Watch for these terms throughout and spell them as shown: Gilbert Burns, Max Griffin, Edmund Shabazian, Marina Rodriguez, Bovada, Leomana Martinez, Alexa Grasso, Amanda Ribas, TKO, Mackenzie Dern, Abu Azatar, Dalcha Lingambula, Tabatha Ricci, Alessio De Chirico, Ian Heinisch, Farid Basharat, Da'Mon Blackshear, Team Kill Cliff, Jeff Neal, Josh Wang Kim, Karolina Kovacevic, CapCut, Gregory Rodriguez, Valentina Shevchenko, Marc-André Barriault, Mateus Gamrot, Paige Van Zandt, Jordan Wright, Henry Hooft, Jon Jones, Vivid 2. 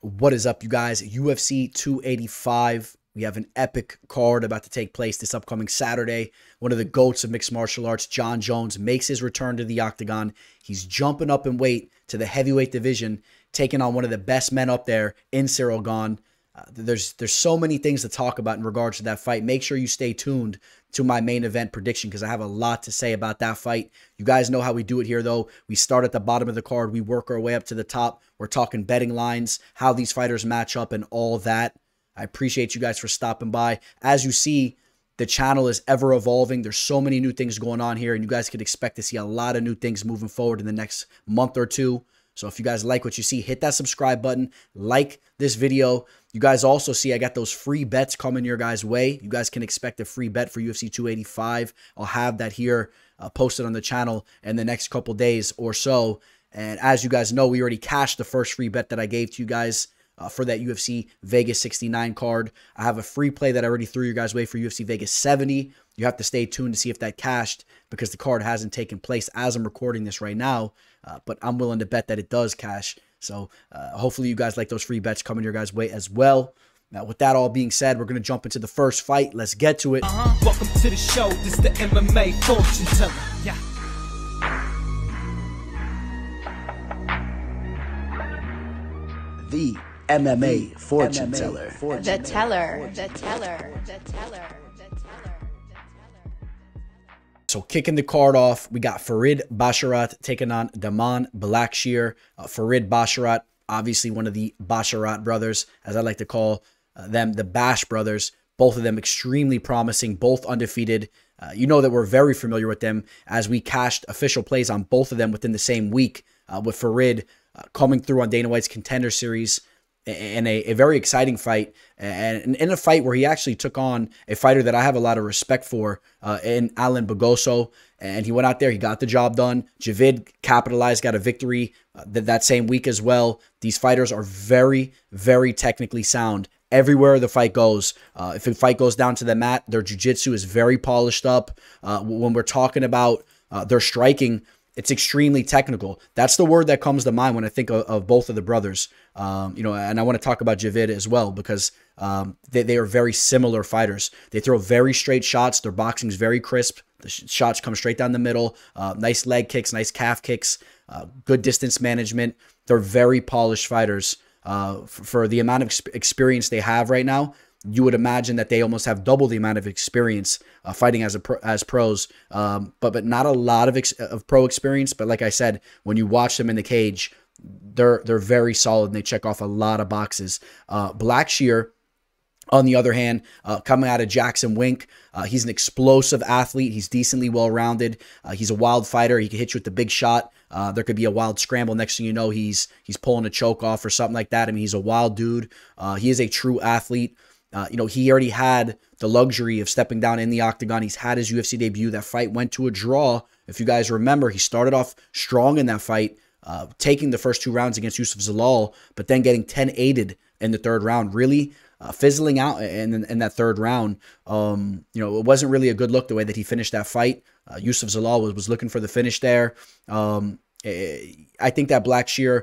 What is up, you guys? UFC 285. We have an epic card about to take place this upcoming Saturday. One of the GOATs of mixed martial arts, Jon Jones, makes his return to the octagon. He's jumping up in weight to the heavyweight division, taking on one of the best men up there in Ciryl Gane. There's so many things to talk about in regards to that fight. Make sure you stay tuned to my main event prediction because I have a lot to say about that fight. You guys know how we do it here, though. We start at the bottom of the card. We work our way up to the top. We're talking betting lines, how these fighters match up, and all that. I appreciate you guys for stopping by. As you see, the channel is ever evolving. There's so many new things going on here, and you guys could expect to see a lot of new things moving forward in the next month or two. So if you guys like what you see, hit that subscribe button, like this video. You guys also see I got those free bets coming your guys' way. You guys can expect a free bet for UFC 285. I'll have that here posted on the channel in the next couple days or so. And as you guys know, we already cashed the first free bet that I gave to you guys for that UFC Vegas 69 card. I have a free play that I already threw your guys' way for UFC Vegas 70. You have to stay tuned to see if that cashed because the card hasn't taken place as I'm recording this right now, but I'm willing to bet that it does cash. So hopefully you guys like those free bets coming your guys' way as well. Now, with that all being said, we're going to jump into the first fight. Let's get to it. Welcome to the show. This is the MMA fortune teller. Yeah. The MMA fortune teller. The teller. The teller. The teller. So kicking the card off, we got Farid Basharat taking on Da'Mon Blackshear. Farid Basharat, obviously one of the Basharat brothers, as I like to call them, the Bash brothers. Both of them extremely promising, both undefeated. You know that we're very familiar with them as we cashed official plays on both of them within the same week, with Farid coming through on Dana White's Contender Series in a very exciting fight. And in a fight where he actually took on a fighter that I have a lot of respect for in Alan Bogoso. And he went out there, he got the job done. Javid capitalized, got a victory that same week as well. These fighters are very, very technically sound. Everywhere the fight goes, if the fight goes down to the mat, their jiu-jitsu is very polished up. When we're talking about their striking, it's extremely technical. That's the word that comes to mind when I think of both of the brothers. You know, and I want to talk about Javid as well because they are very similar fighters. They throw very straight shots. Their boxing's very crisp. The shots come straight down the middle. Nice leg kicks, nice calf kicks, good distance management. They're very polished fighters. For the amount of experience they have right now, you would imagine that they almost have double the amount of experience fighting as pros, but not a lot of pro experience. But like I said, when you watch them in the cage, they're very solid and they check off a lot of boxes. Blackshear, on the other hand, coming out of Jackson Wink, he's an explosive athlete. He's decently well-rounded. He's a wild fighter. He can hit you with the big shot. There could be a wild scramble. Next thing you know, he's pulling a choke off or something like that. I mean, he's a wild dude. He is a true athlete. You know, he already had the luxury of stepping down in the octagon. He's had his UFC debut. That fight went to a draw. If you guys remember, he started off strong in that fight, taking the first two rounds against Yusuf Zalal, but then getting 10-8'd in the third round. Really fizzling out in that third round. You know, it wasn't really a good look the way that he finished that fight. Yusuf Zalal was looking for the finish there. I think that Blackshear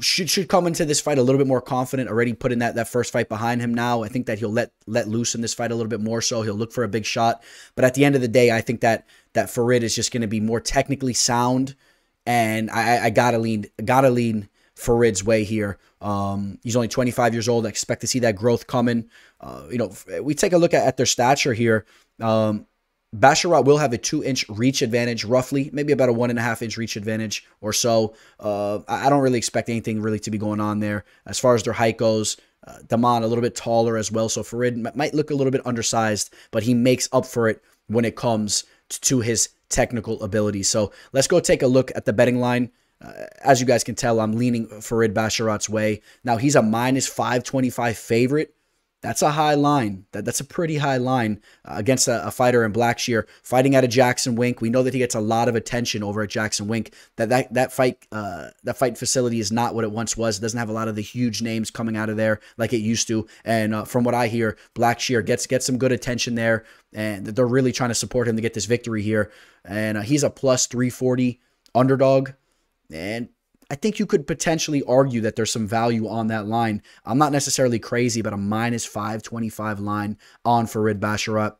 should come into this fight a little bit more confident, already putting that first fight behind him now. I think that he'll let loose in this fight a little bit more so. He'll look for a big shot. But at the end of the day, I think that Farid is just going to be more technically sound. And I gotta lean Farid's way here. He's only 25 years old. I expect to see that growth coming. You know, we take a look at their stature here. Basharat will have a 2-inch reach advantage, roughly, maybe about a 1.5-inch reach advantage or so. I don't really expect anything really to be going on there. As far as their height goes, Da'Mon a little bit taller as well, so Farid might look a little bit undersized, but he makes up for it when it comes to his technical ability. So let's go take a look at the betting line. As you guys can tell, I'm leaning Farid Basharat's way. Now, he's a -525 favorite. That's a high line. That's a pretty high line against a fighter in Blackshear, fighting out of Jackson Wink. We know that he gets a lot of attention over at Jackson Wink. That fight facility is not what it once was. It doesn't have a lot of the huge names coming out of there like it used to. And from what I hear, Blackshear gets some good attention there, and they're really trying to support him to get this victory here. And he's a +340 underdog. And I think you could potentially argue that there's some value on that line. I'm not necessarily crazy, but a minus 525 line on Farid Basharat.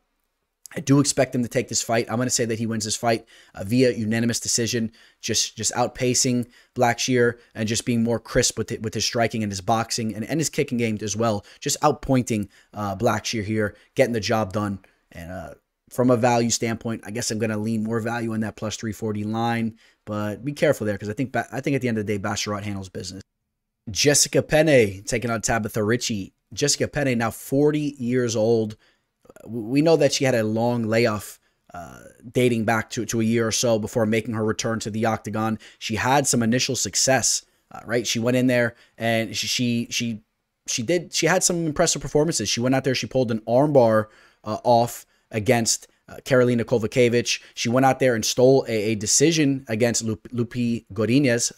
I do expect him to take this fight. I'm going to say that he wins this fight via unanimous decision, just outpacing Blackshear and just being more crisp with his striking and his boxing and his kicking game as well. Just outpointing Blackshear here, getting the job done. And from a value standpoint, I guess I'm going to lean more value on that plus 340 line, but be careful there because I think at the end of the day, Basharat handles business. Jessica Penne taking on Tabatha Ricci. Jessica Penne now 40 years old. We know that she had a long layoff dating back to a year or so before making her return to the octagon. She had some initial success, right? She went in there and she had some impressive performances. She went out there, she pulled an armbar off against Karolina Kovacevic. She went out there and stole a decision against Lupita Gorinez,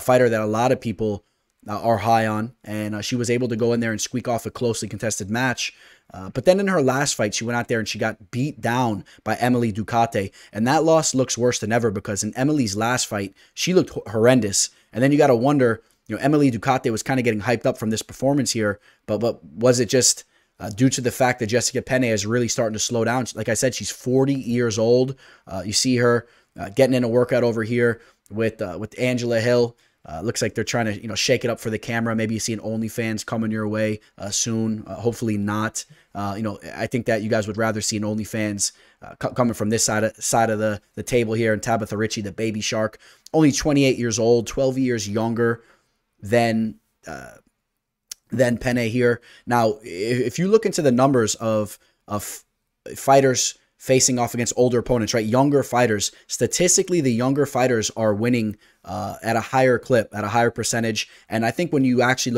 fighter that a lot of people are high on, and she was able to go in there and squeak off a closely contested match. But then in her last fight, she went out there and she got beat down by Emily Ducate, and that loss looks worse than ever because in Emily's last fight, she looked horrendous. And then you got to wonder, you know, Emily Ducate was kind of getting hyped up from this performance here, but was it just due to the fact that Jessica Penne is really starting to slow down? Like I said, she's 40 years old. You see her getting in a workout over here with Angela Hill. Looks like they're trying to, you know, shake it up for the camera. Maybe you see an OnlyFans coming your way soon. Hopefully not. You know, I think that you guys would rather see an OnlyFans coming from this side of the table here. And Tabatha Ricci, the baby shark, only 28 years old, 12 years younger than Penne here. Now, if you look into the numbers of fighters facing off against older opponents, right? Younger fighters. Statistically, the younger fighters are winning at a higher clip, at a higher percentage. And I think when you actually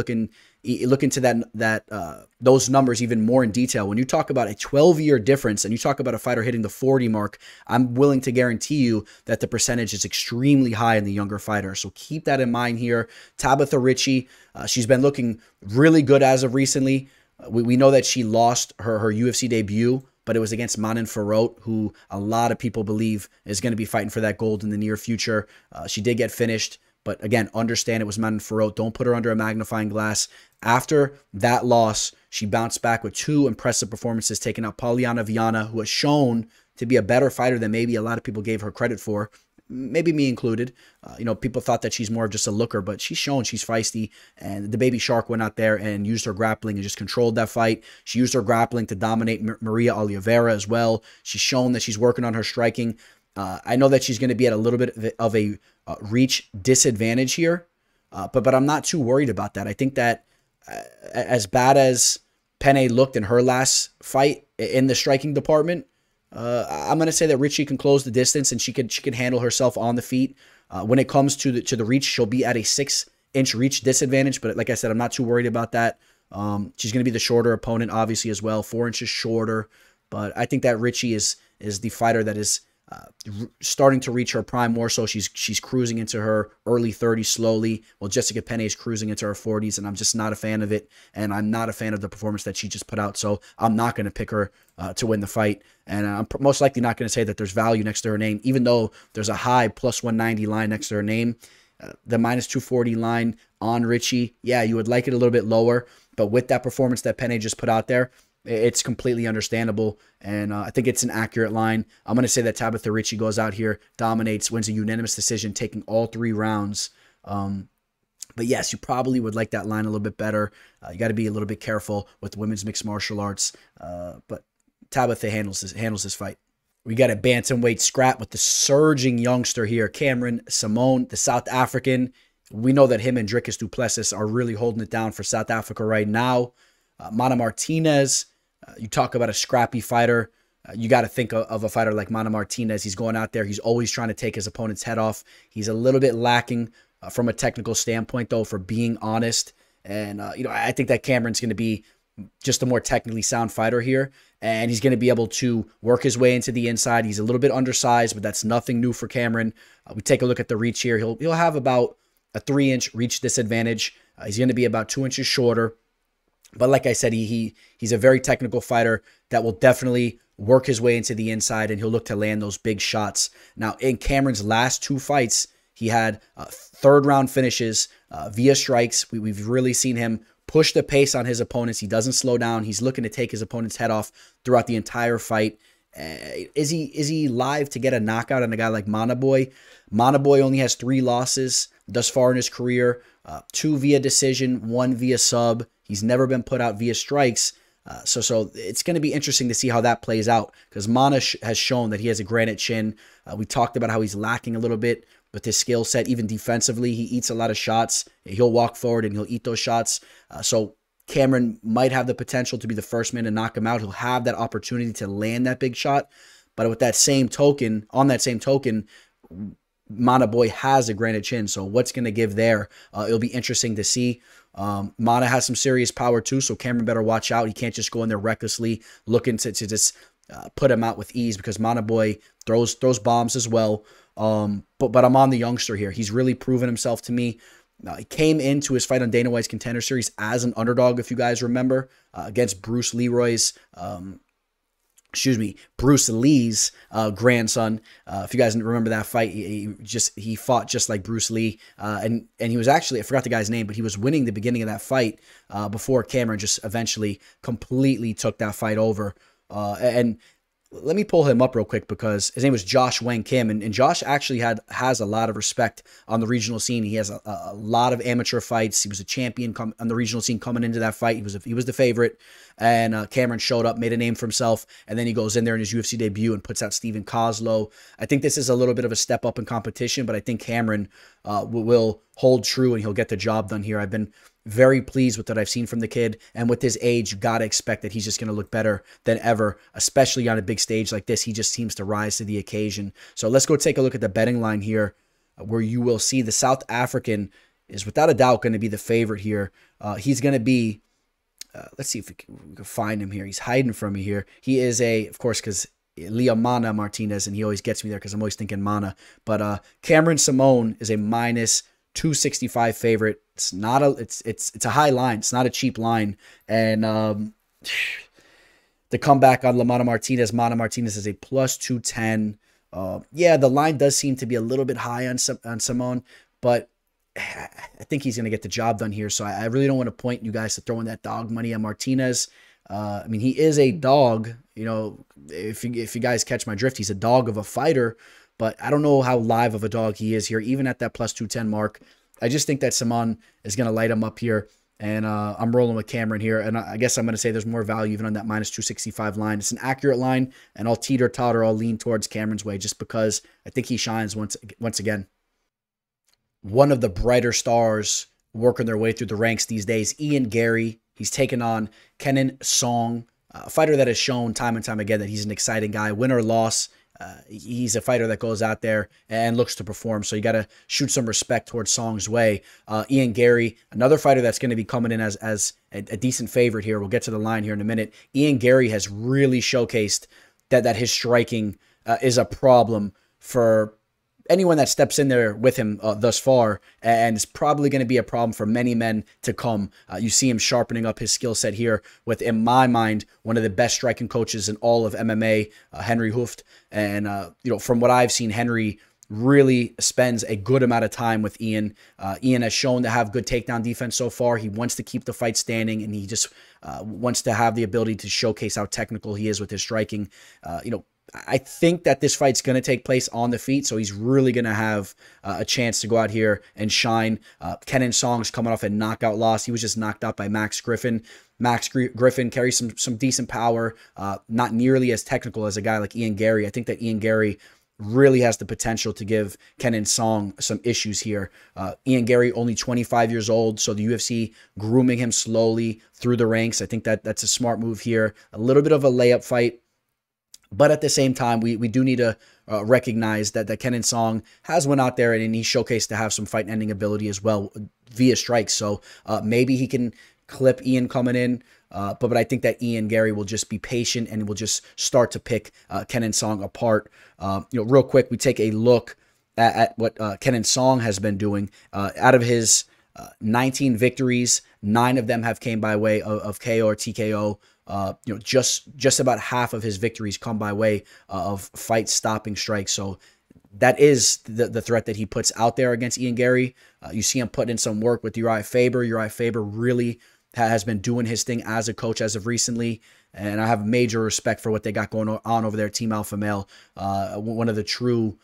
look into those numbers even more in detail, when you talk about a 12-year difference and you talk about a fighter hitting the 40 mark, I'm willing to guarantee you that the percentage is extremely high in the younger fighter. So keep that in mind here. Tabatha Ricci, she's been looking really good as of recently. We know that she lost her UFC debut, but it was against Manon Firote, who a lot of people believe is going to be fighting for that gold in the near future. She did get finished, but again, understand it was Manon Firote. Don't put her under a magnifying glass. After that loss, she bounced back with two impressive performances, taking out Polyana Viana, who has shown to be a better fighter than maybe a lot of people gave her credit for, maybe me included. You know, people thought that she's more of just a looker, but she's shown she's feisty, and the baby shark went out there and used her grappling and just controlled that fight. She used her grappling to dominate Maria Oliveira as well. She's shown that she's working on her striking. I know that she's going to be at a little bit of a reach disadvantage here, but I'm not too worried about that. I think that as bad as Penne looked in her last fight in the striking department, I'm going to say that Ricci can close the distance and she can handle herself on the feet. When it comes to the reach, she'll be at a 6-inch reach disadvantage. But like I said, I'm not too worried about that. She's going to be the shorter opponent, obviously, as well, 4 inches shorter. But I think that Ricci is the fighter that is starting to reach her prime more so. She's cruising into her early 30s slowly, while Jessica Penne is cruising into her 40s, and I'm just not a fan of it, and I'm not a fan of the performance that she just put out, so I'm not going to pick her to win the fight, and I'm most likely not going to say that there's value next to her name, even though there's a high plus 190 line next to her name. The minus 240 line on Ricci, yeah, you would like it a little bit lower, but with that performance that Penne just put out there, it's completely understandable, and I think it's an accurate line. I'm going to say that Tabatha Ricci goes out here, dominates, wins a unanimous decision, taking all 3 rounds. But yes, you probably would like that line a little bit better. You got to be a little bit careful with women's mixed martial arts, but Tabatha handles this fight. We got a bantamweight scrap with the surging youngster here, Cameron Saaiman, the South African. We know that him and Dricus du Plessis are really holding it down for South Africa right now. Mana Martinez, you talk about a scrappy fighter. You got to think of a fighter like Mana Martinez. He's going out there. He's always trying to take his opponent's head off. He's a little bit lacking from a technical standpoint, though, for being honest. And, you know, I think that Cameron's going to be just a more technically sound fighter here. And he's going to be able to work his way into the inside. He's a little bit undersized, but that's nothing new for Cameron. We take a look at the reach here. He'll have about a 3-inch reach disadvantage. He's going to be about 2 inches shorter. But like I said, he's a very technical fighter that will definitely work his way into the inside, and he'll look to land those big shots. Now, in Cameron's last 2 fights, He had third round finishes via strikes. We've really seen him push the pace on his opponents. He doesn't slow down. He's looking to take his opponent's head off throughout the entire fight. Is he live to get a knockout on a guy like Manaboy? Manaboy only has 3 losses thus far in his career, 2 via decision, 1 via sub. He's never been put out via strikes. So it's going to be interesting to see how that plays out, because Mana has shown that he has a granite chin. We talked about how he's lacking a little bit with his skill set, even defensively. He eats a lot of shots. He'll walk forward and he'll eat those shots. So Cameron might have the potential to be the first man to knock him out. He'll have that opportunity to land that big shot. But with that same token, Mana Boy has a granite chin, so what's going to give there? It'll be interesting to see. Mana has some serious power too, so Cameron better watch out. He can't just go in there recklessly looking to just put him out with ease, because Mana Boy throws bombs as well. But I'm on the youngster here. He's really proven himself to me. He came into his fight on Dana White's Contender Series as an underdog, if you guys remember, against Bruce Leroy's Bruce Lee's grandson. If you guys remember that fight, he fought just like Bruce Lee, and he was actually, I forgot the guy's name, but he was winning the beginning of that fight before Cameron just eventually completely took that fight over. And let me pull him up real quick, because his name was Josh Wang Kim, and Josh actually has a lot of respect on the regional scene. He has a lot of amateur fights. He was a champion on the regional scene coming into that fight. He was the favorite, and Cameron showed up, made a name for himself, and then he goes in there in his UFC debut and puts out Stephen Kozlow. I think this is a little bit of a step up in competition, but I think Cameron will hold true and he'll get the job done here. I've been very pleased with what I've seen from the kid. And with his age, you got to expect that he's just going to look better than ever, especially on a big stage like this. He just seems to rise to the occasion. So let's go take a look at the betting line here, where you will see the South African is without a doubt going to be the favorite here. He's going to be, let's see if we can find him here. He's hiding from me here. He is of course, because Leomana Martinez, and he always gets me there because I'm always thinking Mana. But Cameron Saaiman is a -265 favorite. It's not a, it's a high line. It's not a cheap line. And the comeback on Mana Martinez is a +210. Yeah, the line does seem to be a little bit high on Saaiman, but I think he's going to get the job done here. So I really don't want to point you guys to throwing that dog money on Martinez. I mean, he is a dog. You know, if you guys catch my drift, he's a dog of a fighter. But I don't know how live of a dog he is here, even at that +210 mark. I just think that Saaiman is going to light him up here, and I'm rolling with Cameron here. And I guess I'm going to say there's more value even on that -265 line. It's an accurate line, and I'll teeter-totter, I'll lean towards Cameron's way just because I think he shines once again. One of the brighter stars working their way through the ranks these days, Ian Garry. He's taken on Kenan Song, a fighter that has shown time and time again that he's an exciting guy, win or loss. He's a fighter that goes out there and looks to perform. So you got to shoot some respect towards Song's way. Ian Garry, another fighter that's going to be coming in as a decent favorite here. We'll get to the line here in a minute. Ian Garry has really showcased that his striking is a problem for anyone that steps in there with him thus far, and it's probably going to be a problem for many men to come. You see him sharpening up his skill set here with, in my mind, one of the best striking coaches in all of MMA, Henry Hooft. And, you know, from what I've seen, Henry really spends a good amount of time with Ian. Ian has shown to have good takedown defense so far. He wants to keep the fight standing, and he just wants to have the ability to showcase how technical he is with his striking. You know, I think that this fight's going to take place on the feet, so he's really going to have a chance to go out here and shine. Kenan Song's coming off a knockout loss. He was just knocked out by Max Griffin. Max Griffin carries some decent power, not nearly as technical as a guy like Ian Garry. I think that Ian Garry really has the potential to give Kenan Song some issues here. Ian Garry, only 25 years old, so the UFC grooming him slowly through the ranks. I think that's a smart move here. A little bit of a layup fight. But at the same time, we do need to recognize that Kenan Song has went out there and he showcased to have some fight-ending ability as well via strikes. So maybe he can clip Ian coming in. But I think that Ian Garry will just be patient and will just start to pick Kenan Song apart. You know, real quick, we take a look at what Kenan Song has been doing. Out of his 19 victories, 9 of them have came by way of KO or TKO. You know, just about half of his victories come by way of fight-stopping strikes. So that is the threat that he puts out there against Ian Garry. You see him putting in some work with Uriah Faber. Uriah Faber really has been doing his thing as a coach as of recently, and I have major respect for what they got going on over there. Team Alpha Male, one of the true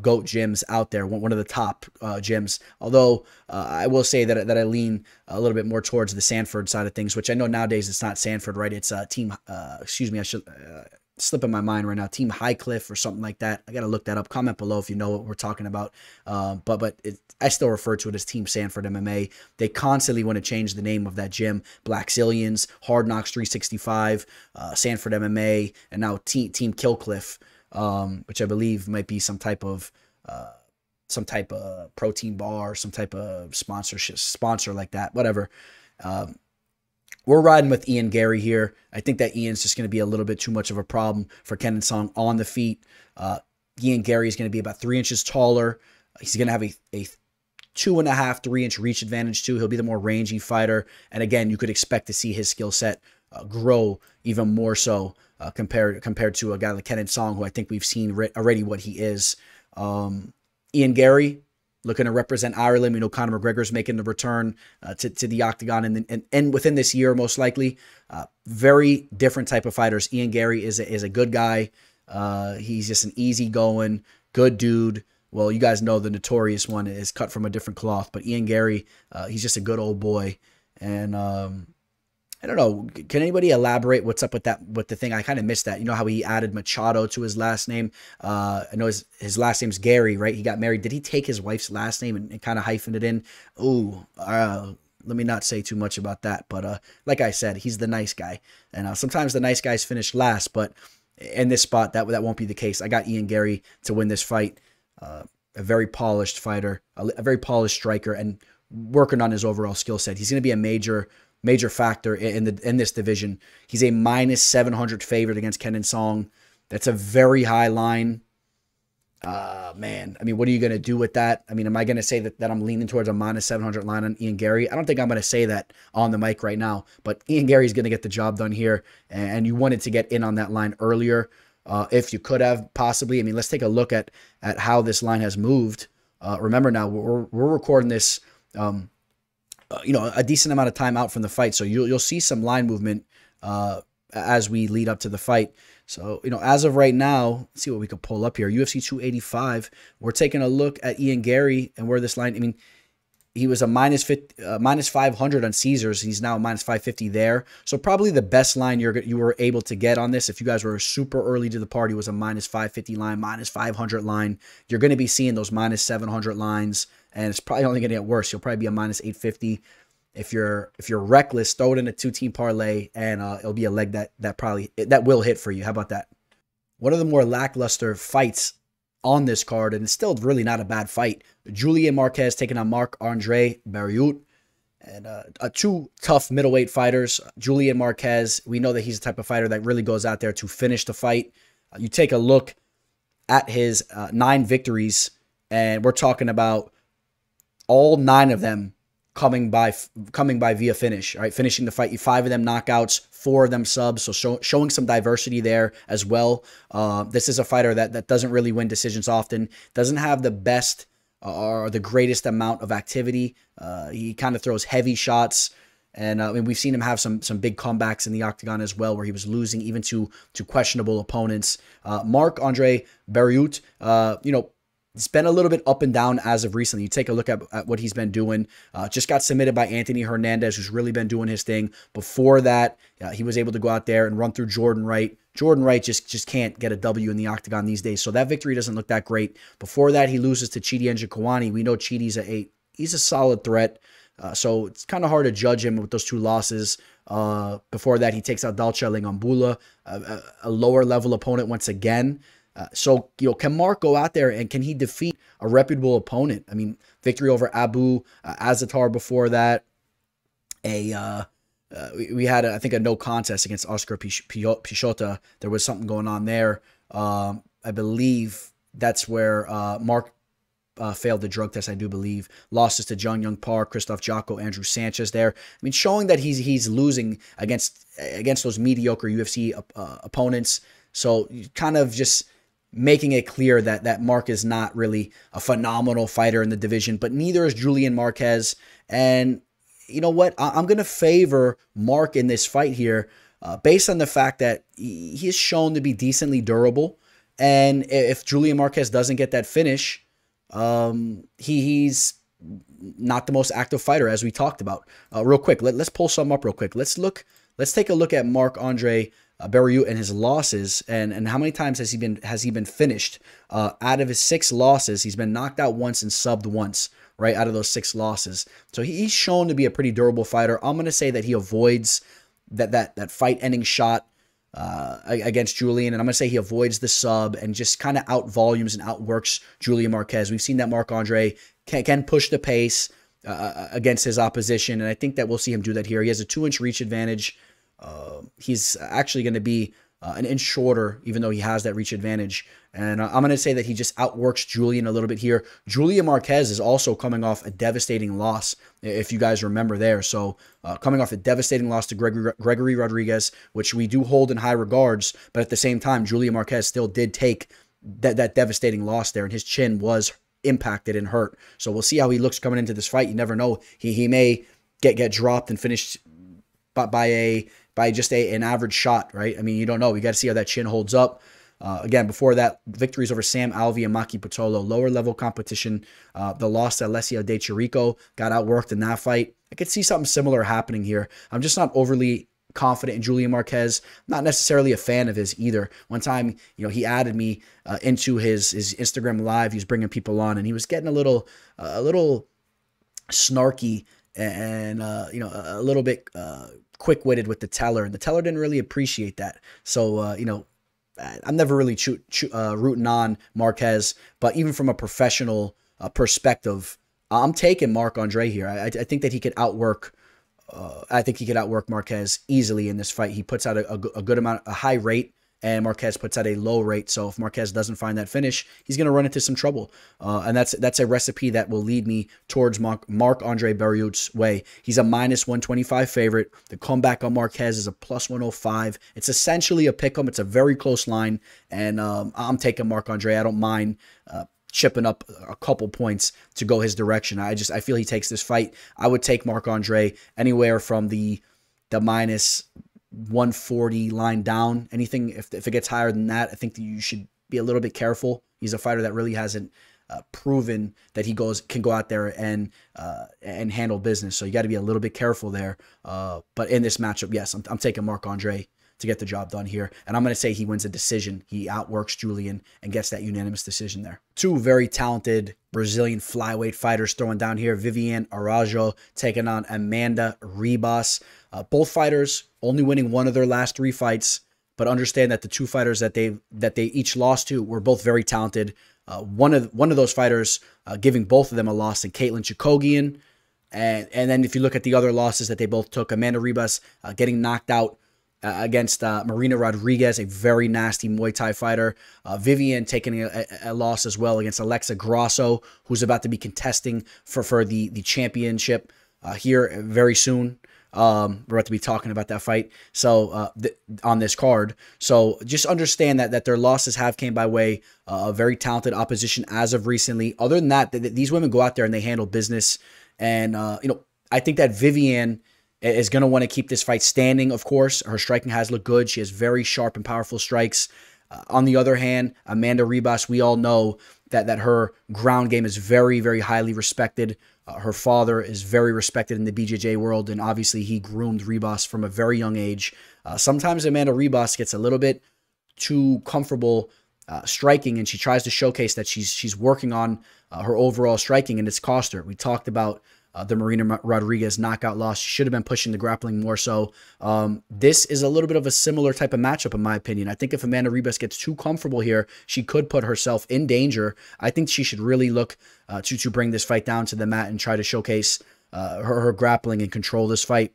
GOAT gyms out there, one of the top gyms. Although I will say that I lean a little bit more towards the Sanford side of things, which I know nowadays it's not Sanford, right? It's Team, excuse me, I should slip in my mind right now, Team High Cliff or something like that. I gotta look that up. Comment below if you know what we're talking about. But I still refer to it as Team Sanford MMA. They constantly want to change the name of that gym. Black Zillions, Hard Knocks 365, Sanford MMA, and now Team Kill Cliff. Which I believe might be some type of protein bar, some type of sponsor like that, whatever. We're riding with Ian Garry here. I think that Ian's just going to be a little bit too much of a problem for Kenan Song on the feet. Ian Garry is going to be about 3 inches taller. He's going to have a 2.5, 3-inch reach advantage too. He'll be the more rangy fighter. And again, you could expect to see his skill set grow even more so compared to a guy like Kenan Song, who I think we've seen already what he is. Ian Garry looking to represent Ireland. We know Conor McGregor's making the return to the octagon and within this year, most likely. Very different type of fighters. Ian Garry is a good guy. He's just an easygoing, good dude. Well, you guys know the notorious one is cut from a different cloth, but Ian Garry, he's just a good old boy. And I don't know. Can anybody elaborate what's up with that? With the thing, I kind of missed that. You know how he added Machado to his last name. I know his last name's Garry, right? He got married. Did he take his wife's last name and kind of hyphen it in? Ooh, let me not say too much about that. But like I said, he's the nice guy, and sometimes the nice guys finish last. But in this spot, that won't be the case. I got Ian Garry to win this fight. A very polished fighter, a very polished striker, and working on his overall skill set. He's going to be a major factor in this division. He's a -700 favorite against Kenan Song. That's a very high line. Man, I mean, what are you going to do with that? I mean, am I going to say that I'm leaning towards a -700 line on Ian Garry? I don't think I'm going to say that on the mic right now, but Ian Garry's going to get the job done here, and you wanted to get in on that line earlier if you could have possibly. I mean, let's take a look at how this line has moved. Remember now, we're recording this you know, a decent amount of time out from the fight, so you'll see some line movement as we lead up to the fight. So, you know, as of right now, let's see what we could pull up here. UFC 285. We're taking a look at Ian Garry and where this line. I mean, he was a -500 on Caesars. He's now a -550 there. So probably the best line you were able to get on this, if you guys were super early to the party, was a -550 line, -500 line. You're going to be seeing those -700 lines, and it's probably only going to get worse. You'll probably be a -850 if you're reckless. Throw it in a 2-team parlay, and it'll be a leg that will hit for you. How about that? One of the more lackluster fights on this card, and it's still really not a bad fight. Julian Marquez taking on Marc-André Barriault, and two tough middleweight fighters. Julian Marquez, we know that he's the type of fighter that really goes out there to finish the fight. You take a look at his 9 victories, and we're talking about all 9 of them coming by via finish, right? Finishing the fight, 5 of them knockouts, 4 of them subs. So showing some diversity there as well. This is a fighter that doesn't really win decisions often, doesn't have the best or the greatest amount of activity. He kind of throws heavy shots. And I mean, we've seen him have some big comebacks in the octagon as well, where he was losing even to questionable opponents. Marc-André Barriault, you know, it's been a little bit up and down as of recently. You take a look at what he's been doing. Just got submitted by Anthony Hernandez, who's really been doing his thing. Before that, he was able to go out there and run through Jordan Wright. Jordan Wright just can't get a W in the octagon these days, so that victory doesn't look that great. Before that, he loses to Chidi Njokwani. We know Chidi's he's a solid threat, so it's kind of hard to judge him with those 2 losses. Before that, he takes out Dalcha Lingambula, a lower-level opponent once again. So, you know, can Mark go out there and can he defeat a reputable opponent? I mean, victory over Abu Azatar before that. We had, I think, a no contest against Oscar Pishota. There was something going on there. I believe that's where Mark failed the drug test, I do believe. Losses to Jung Young Park, Christoph Jocko, Andrew Sanchez there. I mean, showing that he's losing against those mediocre UFC opponents. So you kind of just making it clear that Marc is not really a phenomenal fighter in the division, but neither is Julian Marquez. And you know what? I'm going to favor Marc in this fight here based on the fact that he's shown to be decently durable. And if Julian Marquez doesn't get that finish, he's not the most active fighter, as we talked about. Real quick, let's pull some up real quick. Let's take a look at Marc-André Barriault and his losses, and how many times has he been finished. Out of his 6 losses, he's been knocked out once and subbed once, right? Out of those 6 losses. So he's shown to be a pretty durable fighter. I'm going to say that he avoids that fight-ending shot against Julian, and I'm going to say he avoids the sub and just kind of out-volumes and outworks Julian Marquez. We've seen that Marc-André can push the pace against his opposition, and I think that we'll see him do that here. He has a 2-inch reach advantage. He's actually going to be an inch shorter, even though he has that reach advantage. And I'm going to say that he just outworks Julian a little bit here. Julian Marquez is also coming off a devastating loss, if you guys remember there. So coming off a devastating loss to Gregory Rodriguez, which we do hold in high regards. But at the same time, Julian Marquez still did take that devastating loss there, and his chin was impacted and hurt. So we'll see how he looks coming into this fight. You never know. He may get dropped and finished by just an average shot, right? I mean, you don't know. We got to see how that chin holds up. Again, before that, victories over Sam Alvey and Maki Patolo, lower-level competition. The loss to Alessio De Chirico, got outworked in that fight. I could see something similar happening here. I'm just not overly confident in Julian Marquez. I'm not necessarily a fan of his either. One time, you know, he added me into his Instagram Live. He was bringing people on, and he was getting a little snarky and you know, a little bit quick-witted with the teller, and the teller didn't really appreciate that. So you know, I'm never really rooting on Marquez, but even from a professional perspective, I'm taking Marc-André here. I think that he could outwork. I think he could outwork Marquez easily in this fight. He puts out a good amount, a high rate, and Marquez puts out a low rate. So if Marquez doesn't find that finish, he's going to run into some trouble. And that's a recipe that will lead me towards Marc-André Barriault's way. He's a -125 favorite. The comeback on Marquez is a +105. It's essentially a pick 'em. It's a very close line. And I'm taking Marc-André. I don't mind chipping up a couple points to go his direction. I feel he takes this fight. I would take Marc-André anywhere from the -140 line down. Anything if it gets higher than that, I think that you should be a little bit careful. He's a fighter that really hasn't proven that he can go out there and handle business. So you got to be a little bit careful there. But in this matchup, yes, I'm taking Marc-André to get the job done here. And I'm going to say he wins a decision. He outworks Julian and gets that unanimous decision there. 2 very talented Brazilian flyweight fighters throwing down here. Viviane Araújo taking on Amanda Ribas. Both fighters only winning one of their last 3 fights, but understand that the 2 fighters that they each lost to were both very talented. One of those fighters giving both of them a loss to Caitlin Chookagian. And then if you look at the other losses that they both took, Amanda Ribas getting knocked out against Marina Rodriguez, a very nasty Muay Thai fighter. Viviane taking a loss as well against Alexa Grasso, who's about to be contesting for the championship here very soon. We're about to be talking about that fight. So on this card. So just understand that their losses have came by way of very talented opposition as of recently. Other than that, these women go out there and they handle business. And you know, I think that Viviane is going to want to keep this fight standing, of course. Her striking has looked good. She has very sharp and powerful strikes. On the other hand, Amanda Ribas, we all know that her ground game is very, very highly respected. Her father is very respected in the BJJ world, and obviously he groomed Ribas from a very young age. Sometimes Amanda Ribas gets a little bit too comfortable striking, and she tries to showcase that she's working on her overall striking, and it's cost her. We talked about the Marina Rodriguez knockout loss. She should have been pushing the grappling more so. This is a little bit of a similar type of matchup, in my opinion. I think if Amanda Ribas gets too comfortable here, she could put herself in danger. I think she should really look to bring this fight down to the mat and try to showcase her grappling and control this fight.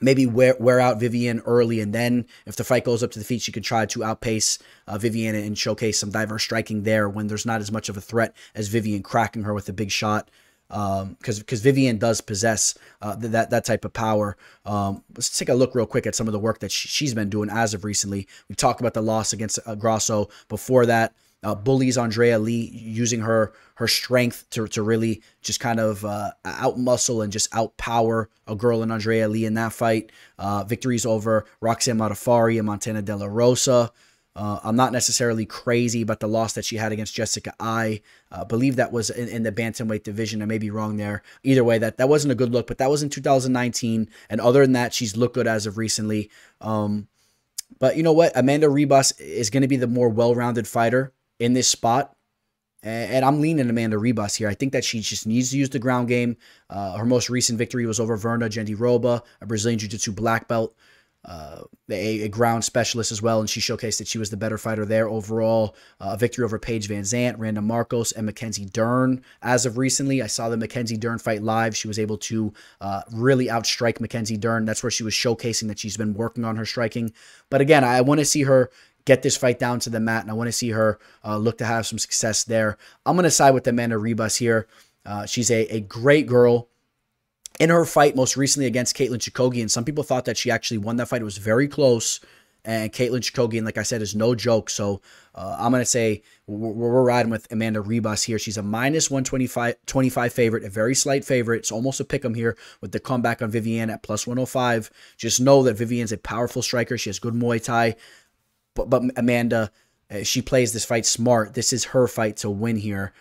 Maybe wear out Viviane early, and then if the fight goes up to the feet, she could try to outpace Viviane and showcase some diverse striking there when there's not as much of a threat as Viviane cracking her with a big shot. Because Viviane does possess that type of power. Let's take a look real quick at some of the work that she's been doing as of recently. We talked about the loss against Grasso. Before that, bullies Andrea Lee, using her strength to really just kind of out-muscle and just out-power a girl in Andrea Lee in that fight. Victories over Roxanne Matafari and Montana De La Rosa. I'm not necessarily crazy about the loss that she had against Jessica I. Believe that was in the bantamweight division. I may be wrong there. Either way, that wasn't a good look, but that was in 2019. And other than that, she's looked good as of recently. But you know what? Amanda Ribas is going to be the more well-rounded fighter in this spot. And I'm leaning Amanda Ribas here. I think that she just needs to use the ground game. Her most recent victory was over Verna Jandiroba, a Brazilian Jiu-Jitsu black belt. A ground specialist as well, and she showcased that she was the better fighter there overall. A victory over Paige Van Zandt, Randa Marcos, and Mackenzie Dern. As of recently, I saw the Mackenzie Dern fight live. She was able to really outstrike Mackenzie Dern. That's where she was showcasing that she's been working on her striking. But again, I want to see her get this fight down to the mat, and I want to see her look to have some success there. I'm going to side with Amanda Ribas here. She's a great girl. In her fight most recently against Caitlin Chookagian, some people thought that she actually won that fight. It was very close. And Caitlin Chookagian, like I said, is no joke. So I'm going to say we're riding with Amanda Ribas here. She's a -125 favorite, a very slight favorite. It's almost a pick'em here with the comeback on Viviane at +105. Just know that Viviane's a powerful striker. She has good Muay Thai. But Amanda, she plays this fight smart. This is her fight to win here.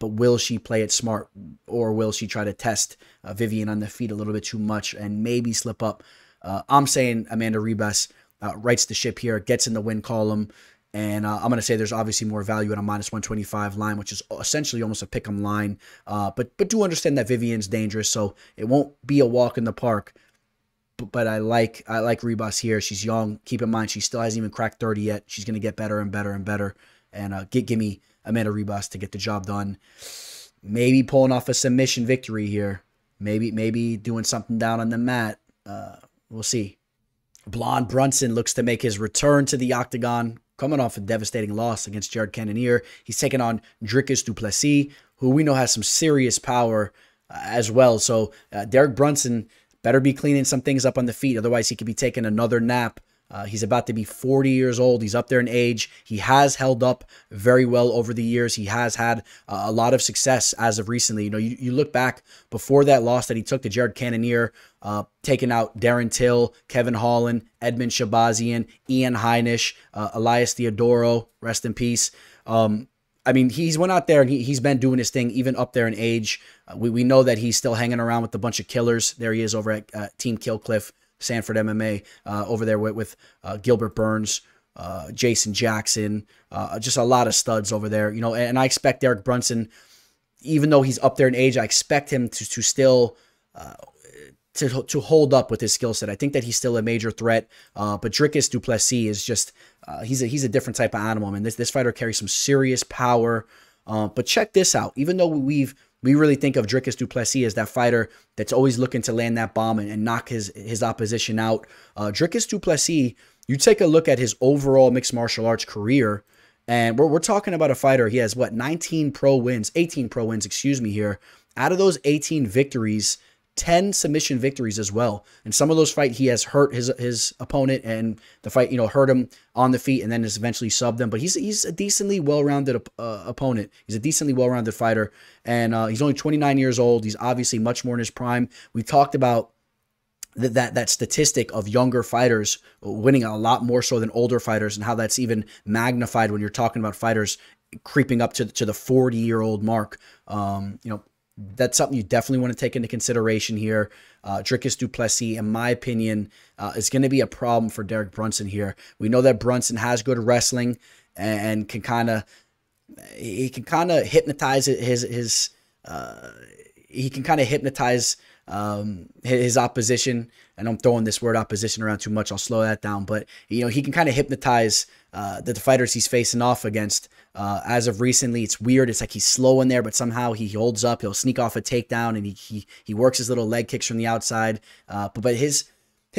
But will she play it smart, or will she try to test Viviane on the feet a little bit too much and maybe slip up? I'm saying Amanda Ribas rights the ship here, gets in the win column, and I'm going to say there's obviously more value at a -125 line, which is essentially almost a pick'em line. But do understand that Viviane's dangerous, so it won't be a walk in the park. But I like Ribas here. She's young. Keep in mind she still hasn't even cracked 30 yet. She's going to get better and better and better. And give me Amanda Ribas to get the job done. Maybe pulling off a submission victory here. Maybe doing something down on the mat. We'll see. Blond Brunson looks to make his return to the octagon, coming off a devastating loss against Jared Cannonier. He's taking on Dricus du Plessis, who we know has some serious power as well. So Derek Brunson better be cleaning some things up on the feet. Otherwise, he could be taking another nap. He's about to be 40 years old. He's up there in age. He has held up very well over the years. He has had a lot of success as of recently. You know, you look back before that loss that he took to Jared Cannonier, taking out Darren Till, Kevin Holland, Edmund Shabazian, Ian Heinisch, Elias Theodoro, rest in peace. I mean, he's went out there and he's been doing his thing, even up there in age. We know that he's still hanging around with a bunch of killers. There he is over at Team Kill Cliff. Sanford MMA over there with Gilbert Burns, Jason Jackson, just a lot of studs over there. You know, and I expect Derek Brunson, even though he's up there in age, I expect him to still to hold up with his skill set. I think that he's still a major threat. But Dricus du Plessis is just he's a different type of animal. I mean, this fighter carries some serious power. But check this out. Even though we really think of Dricus du Plessis as that fighter that's always looking to land that bomb and knock his opposition out. Dricus du Plessis, you take a look at his overall mixed martial arts career, and we're talking about a fighter. He has, what, 18 pro wins, excuse me, here. Out of those 18 victories, 10 submission victories as well. And some of those fights, he has hurt his opponent, and the fight, you know, hurt him on the feet and then has eventually subbed them. But he's a decently well-rounded opponent. He's a decently well-rounded fighter. And he's only 29 years old. He's obviously much more in his prime. We talked about that statistic of younger fighters winning a lot more so than older fighters, and how that's even magnified when you're talking about fighters creeping up to the 40-year-old mark. You know, that's something you definitely want to take into consideration here. Dricus du Plessis, in my opinion, is going to be a problem for Derek Brunson here. We know that Brunson has good wrestling and he can kind of hypnotize his opposition. And I'm throwing this word opposition around too much. I'll slow that down. But, you know, he can kind of hypnotize the fighters he's facing off against. As of recently, it's weird. It's like he's slow in there, but somehow he holds up. He'll sneak off a takedown, and he works his little leg kicks from the outside. But his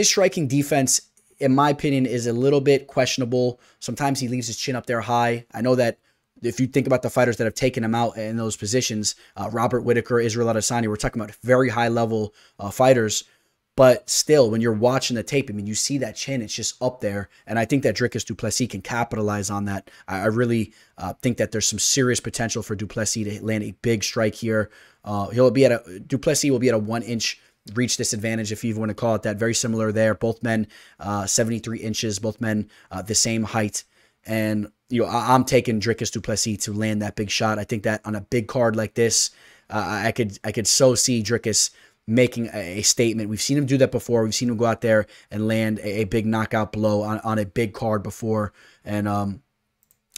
striking defense, in my opinion, is a little bit questionable. Sometimes he leaves his chin up there high. I know that if you think about the fighters that have taken him out in those positions, Robert Whitaker, Israel Adesanya, we're talking about very high-level fighters. But still, when you're watching the tape, I mean, you see that chin, it's just up there. And I think that Dricus du Plessis can capitalize on that. I really think that there's some serious potential for du Plessis to land a big strike here. Du Plessis will be at a 1-inch reach disadvantage, if you even want to call it that. Very similar there. Both men, 73 inches, both men the same height. And, you know, I'm taking Dricus du Plessis to land that big shot. I think that on a big card like this, I could so see Dricus making a statement. We've seen him do that before. We've seen him go out there and land a big knockout blow on a big card before. And,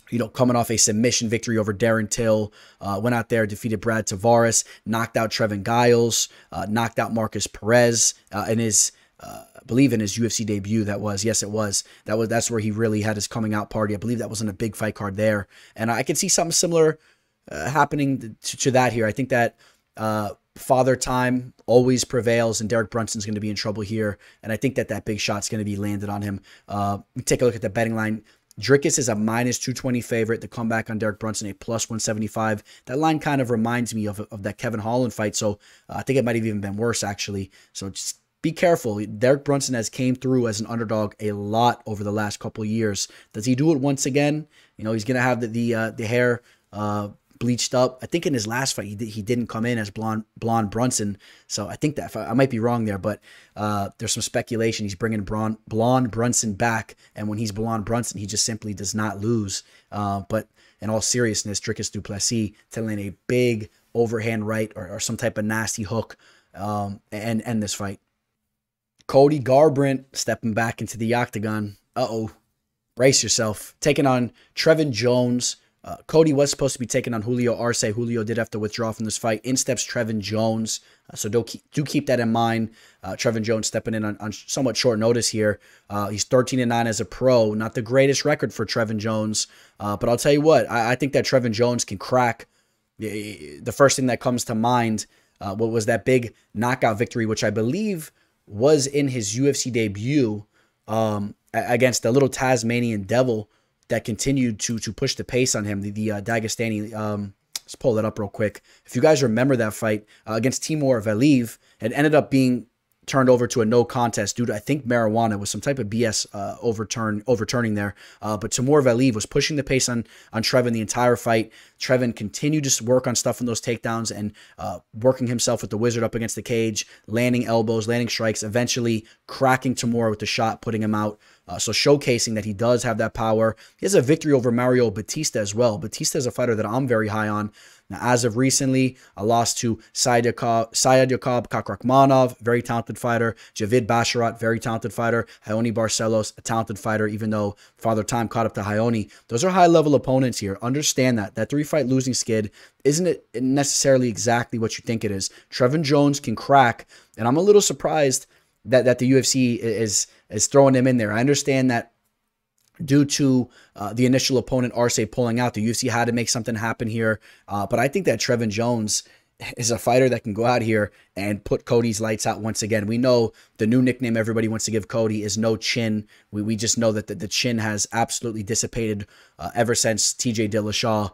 you know, coming off a submission victory over Darren Till, went out there, defeated Brad Tavares, knocked out Trevin Giles, knocked out Marcus Perez in his, I believe in his UFC debut. That was, yes, it was. That's where he really had his coming out party. I believe that was on a big fight card there. And I could see something similar happening to that here. I think that, father time always prevails, and Derek Brunson's going to be in trouble here. And I think that that big shot's going to be landed on him. Take a look at the betting line. Dricus is a -220 favorite. The comeback on Derek Brunson, a +175. That line kind of reminds me of that Kevin Holland fight. So I think it might have even been worse, actually. So just be careful. Derek Brunson has came through as an underdog a lot over the last couple of years. Does he do it once again? You know, he's going to have the hair bleached up. I think in his last fight, he didn't come in as blonde Brunson. So I think that I might be wrong there, but there's some speculation. He's bringing blonde Brunson back. And when he's blonde Brunson, he just simply does not lose. But in all seriousness, Dricus du Plessis telling a big overhand right or some type of nasty hook and end this fight. Cody Garbrandt stepping back into the octagon. Uh-oh. Brace yourself. Taking on Trevin Jones. Cody was supposed to be taking on Julio Arce. Julio did have to withdraw from this fight. In steps Trevin Jones. So do keep that in mind. Trevin Jones stepping in on somewhat short notice here. He's 13-9 as a pro. Not the greatest record for Trevin Jones. But I'll tell you what. I think that Trevin Jones can crack. The first thing that comes to mind what was that big knockout victory, which I believe was in his UFC debut against the little Tasmanian devil that continued to push the pace on him, the Dagestani. Let's pull that up real quick. If you guys remember that fight against Timur Valiev, it ended up being turned over to a no contest due to, I think, marijuana with some type of BS overturning there. But Timur Valiev was pushing the pace on Trevin the entire fight. Trevin continued to work on stuff in those takedowns and working himself with the wizard up against the cage, landing elbows, landing strikes, eventually cracking Timur with the shot, putting him out. So showcasing that he does have that power. He has a victory over Mario Batista as well. Batista is a fighter that I'm very high on. Now, as of recently, a loss to Sayed Yacob Kakrakhmanov, very talented fighter. Farid Basharat, very talented fighter. Hione Barcelos, a talented fighter, even though Father Time caught up to Hione. Those are high-level opponents here. Understand that. That three-fight losing skid isn't it necessarily exactly what you think it is. Trevin Jones can crack, and I'm a little surprised that the UFC is throwing him in there. I understand that due to the initial opponent, Arce, pulling out, the UFC had to make something happen here. But I think that Trevin Jones is a fighter that can go out here and put Cody's lights out once again. We know the new nickname everybody wants to give Cody is no chin. We just know that the chin has absolutely dissipated ever since TJ Dillashaw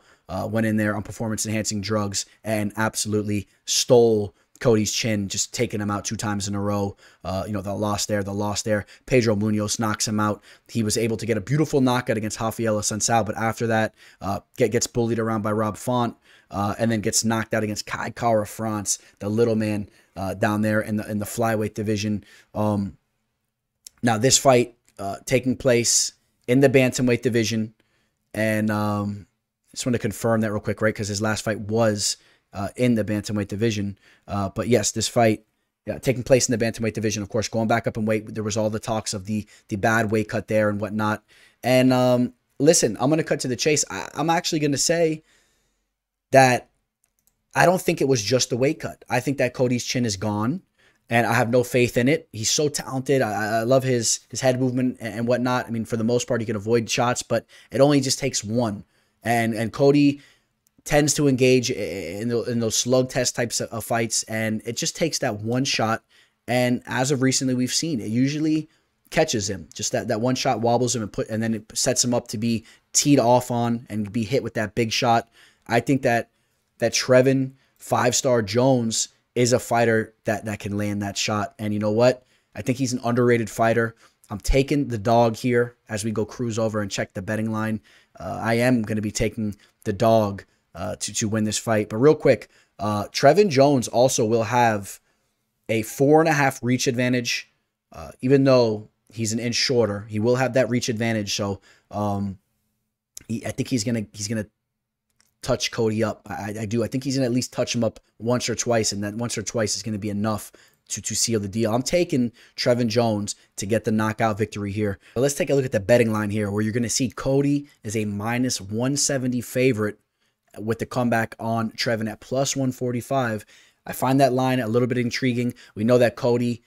went in there on performance-enhancing drugs and absolutely stole Cody's chin, just taking him out 2 times in a row. You know, the loss there. Pedro Munoz knocks him out. He was able to get a beautiful knockout against Rafael Assunção, but after that, gets bullied around by Rob Font, and then gets knocked out against Kai Kara France, the little man down there in the flyweight division. Now this fight taking place in the bantamweight division, and just want to confirm that real quick, right? Because his last fight was in the bantamweight division. But yes, this fight taking place in the bantamweight division, of course, going back up in weight. There was all the talks of the bad weight cut there and whatnot. And listen, I'm going to cut to the chase. I'm actually going to say that I don't think it was just the weight cut. I think that Cody's chin is gone, and I have no faith in it. He's so talented. I love his head movement and whatnot. I mean, for the most part, he can avoid shots, but it only just takes one. And Cody tends to engage in those slug test types of fights, and it just takes that one shot. And as of recently, we've seen it usually catches him. Just that one shot wobbles him and then it sets him up to be teed off on and be hit with that big shot. I think that Trevin Five Star Jones is a fighter that can land that shot. And you know what? I think he's an underrated fighter. I'm taking the dog here as we go cruise over and check the betting line. I am going to be taking the dog to win this fight. But real quick, Trevin Jones also will have a 4.5 reach advantage. Even though he's an inch shorter, he will have that reach advantage. So I think he's gonna touch Cody up. I do. I think he's gonna at least touch him up once or twice, and that once or twice is gonna be enough to seal the deal. I'm taking Trevin Jones to get the knockout victory here. But let's take a look at the betting line here, where you're going to see Cody is a -170 favorite with the comeback on Trevin at +145. I find that line a little bit intriguing. We know that Cody,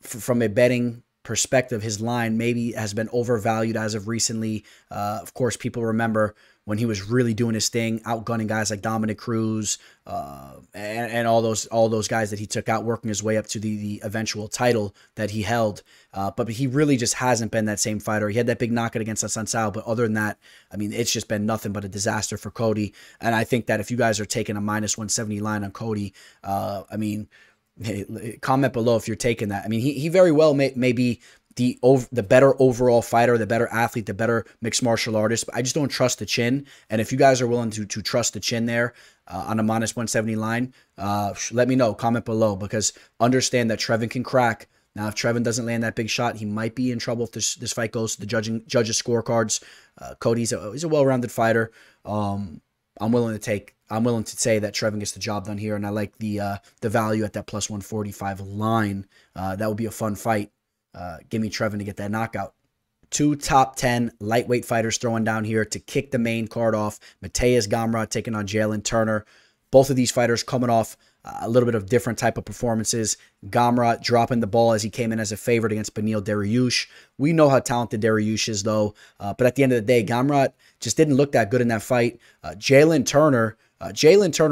from a betting perspective, his line maybe has been overvalued as of recently. Of course, people remember when he was really doing his thing, outgunning guys like Dominic Cruz and all those guys that he took out, working his way up to the eventual title that he held. But he really just hasn't been that same fighter. He had that big knockout against Hassan Sal, but other than that, I mean, it's just been nothing but a disaster for Cody. And I think that if you guys are taking a -170 line on Cody, I mean, comment below if you're taking that. I mean, he very well may be the better overall fighter, the better athlete, the better mixed martial artist. But I just don't trust the chin. And if you guys are willing to trust the chin there on a -170 line, let me know. Comment below, because understand that Trevin can crack. Now, if Trevin doesn't land that big shot, he might be in trouble if this fight goes to the judges' scorecards. Cody's he's a well-rounded fighter. I'm willing to say that Trevin gets the job done here, and I like the value at that +145 line. That would be a fun fight. Give me Trevin to get that knockout. Two top 10 lightweight fighters throwing down here to kick the main card off. Mateus Gamrot taking on Jalen Turner. Both of these fighters coming off a little bit of different type of performances. Gamrot dropping the ball as he came in as a favorite against Beneil Dariush. We know how talented Dariush is, though. But at the end of the day, Gamrot just didn't look that good in that fight. Jalen Turner,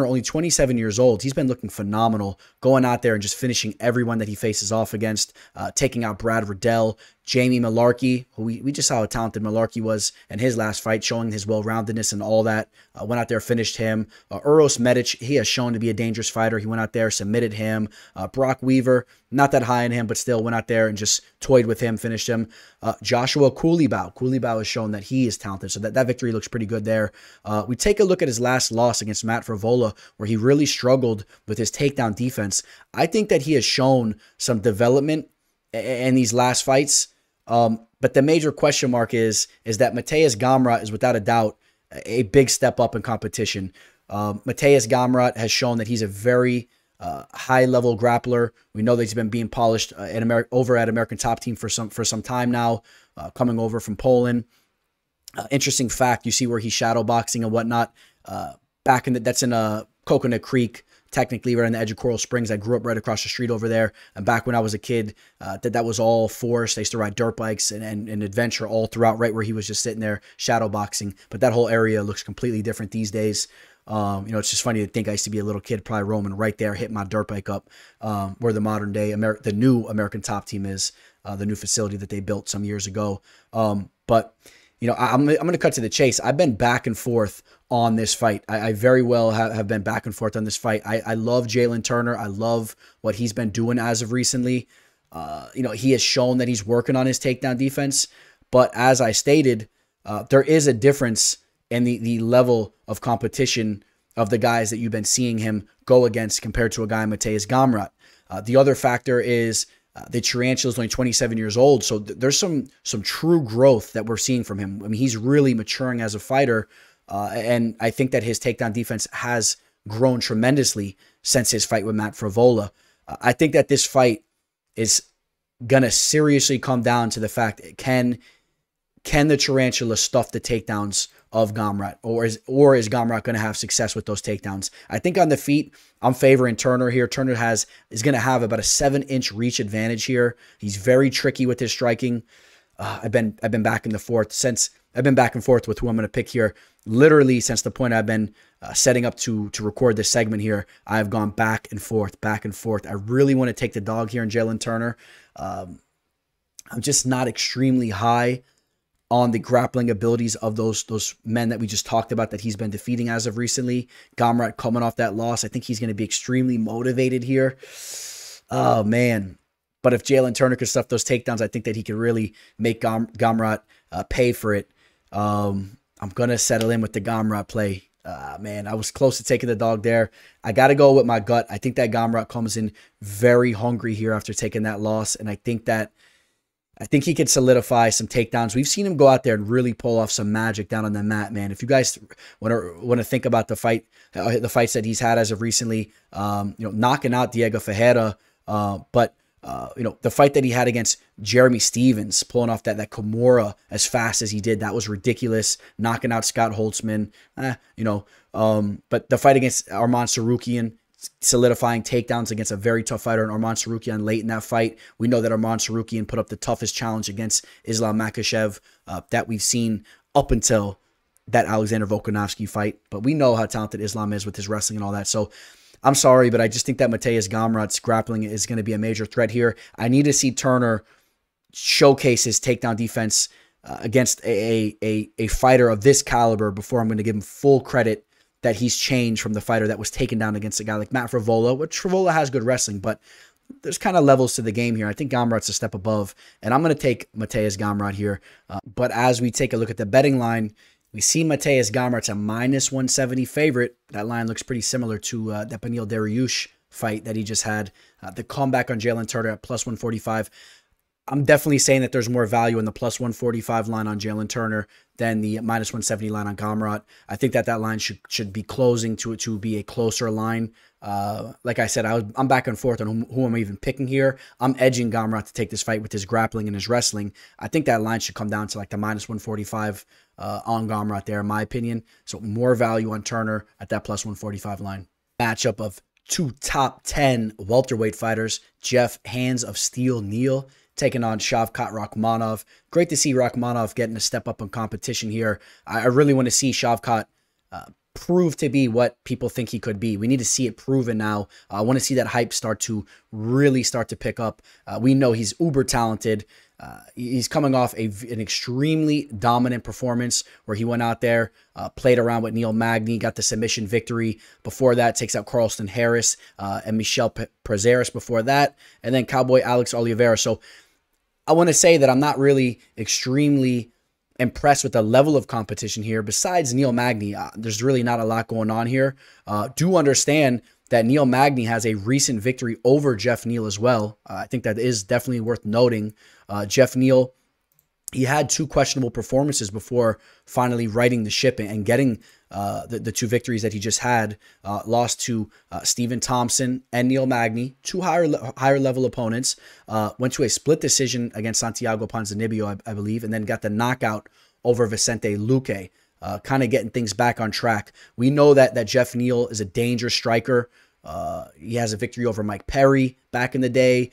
only 27 years old. He's been looking phenomenal, going out there and just finishing everyone that he faces off against, taking out Brad Riddell, Jamie Malarkey, who we just saw how talented Malarkey was in his last fight, showing his well-roundedness and all that. Went out there, finished him. Uros Medic, he has shown to be a dangerous fighter. He went out there, submitted him. Brock Weaver, not that high in him, but still went out there and just toyed with him, finished him. Joshua Koulibau. Koulibau has shown that he is talented, so that victory looks pretty good there. We take a look at his last loss against Matt Favola, where he really struggled with his takedown defense. I think that he has shown some development in these last fights. But the major question mark is that Mateus Gamrot is without a doubt a big step up in competition. Mateus Gamrot has shown that he's a very high-level grappler. We know that he's been being polished over at American Top Team for some time now, coming over from Poland. Interesting fact, you see where he's shadow boxing and whatnot. Back in that's in Coconut Creek, technically right on the edge of Coral Springs. I grew up right across the street over there. And back when I was a kid, that was all forest. I used to ride dirt bikes and adventure all throughout, right where he was just sitting there shadow boxing. But that whole area looks completely different these days. You know, it's just funny to think I used to be a little kid probably roaming right there, hitting my dirt bike up, where the modern day, the new American Top Team is, the new facility that they built some years ago. But you know, I'm going to cut to the chase. I've been back and forth on this fight. I very well have been back and forth on this fight. I love Jalen Turner. I love what he's been doing as of recently. You know, he has shown that he's working on his takedown defense. But as I stated, there is a difference in the level of competition of the guys that you've been seeing him go against compared to a guy, Mateus Gamrot. The other factor is the tarantula is only 27 years old, so there's some true growth that we're seeing from him. I mean, he's really maturing as a fighter, and I think that his takedown defense has grown tremendously since his fight with Matt Favola. I think that this fight is going to seriously come down to the fact, can the tarantula stuff the takedowns of Gamrot, or is Gamrot going to have success with those takedowns? I think on the feet, I'm favoring Turner here. Turner is going to have about a 7-inch reach advantage here. He's very tricky with his striking. I've been back and forth since I've been back and forth with who I'm going to pick here. Literally since the point I've been setting up to record this segment here, I've gone back and forth, back and forth. I really want to take the dog here in Jalen Turner. I'm just not extremely high on the grappling abilities of those men that we just talked about that he's been defeating as of recently. Gamrot coming off that loss, I think he's going to be extremely motivated here. Oh, man. But if Jalen Turner could stuff those takedowns, I think that he could really make Gamrot pay for it. I'm going to settle in with the Gamrot play. Man, I was close to taking the dog there. I got to go with my gut. I think that Gamrot comes in very hungry here after taking that loss. And I think he could solidify some takedowns. We've seen him go out there and really pull off some magic down on the mat, man. If you guys want to think about the fights that he's had as of recently, you know, knocking out Diego Ferreira, you know, the fight that he had against Jeremy Stevens, pulling off that Kimura as fast as he did, that was ridiculous. Knocking out Scott Holtzman, you know, but the fight against Arman Sarukian, solidifying takedowns against a very tough fighter in Arman Sarukian late in that fight. We know that Arman Sarukian put up the toughest challenge against Islam Makhachev that we've seen up until that Alexander Volkanovski fight. But we know how talented Islam is with his wrestling and all that. So I'm sorry, but I just think that Mateus Gamrot's grappling is going to be a major threat here. I need to see Turner showcase his takedown defense against a fighter of this caliber before I'm going to give him full credit that he's changed from the fighter that was taken down against a guy like Matt Frivola, which Frivola has good wrestling, but there's kind of levels to the game here. I think Gamrot's a step above, and I'm going to take Mateus Gamrot here. But as we take a look at the betting line, we see Mateus Gamrot's a -170 favorite. That line looks pretty similar to that Beneil Dariush fight that he just had. The comeback on Jalen Turner at +145. I'm definitely saying that there's more value in the +145 line on Jalen Turner than the -170 line on Gamrot. I think that line should be closing to be a closer line. Like I said, I'm back and forth on who I'm even picking here. I'm edging Gamrot to take this fight with his grappling and his wrestling. I think that line should come down to like the -145 on Gamrot there, in my opinion. So more value on Turner at that +145 line. Matchup of two top 10 welterweight fighters, Jeff Hands of Steel Neal taking on Shavkat Rakhmonov. Great to see Rakhmonov getting a step up in competition here. I really want to see Shavkat prove to be what people think he could be. We need to see it proven now. I want to see that hype really start to pick up. We know he's uber talented. He's coming off an extremely dominant performance where he went out there, played around with Neil Magny, got the submission victory. Before that, takes out Carlston Harris and Michel Prezeris before that, and then Cowboy Alex Oliveira. So I want to say that I'm not really extremely impressed with the level of competition here. Besides Neil Magny, there's really not a lot going on here. Do understand that Neil Magny has a recent victory over Jeff Neal as well. I think that is definitely worth noting. Jeff Neal, he had two questionable performances before finally righting the ship and getting the two victories that he just had. Lost to Stephen Thompson and Neil Magny, two higher level opponents. Went to a split decision against Santiago Ponzinibbio, I believe, and then got the knockout over Vicente Luque. Kind of getting things back on track. We know that Jeff Neal is a dangerous striker. He has a victory over Mike Perry back in the day.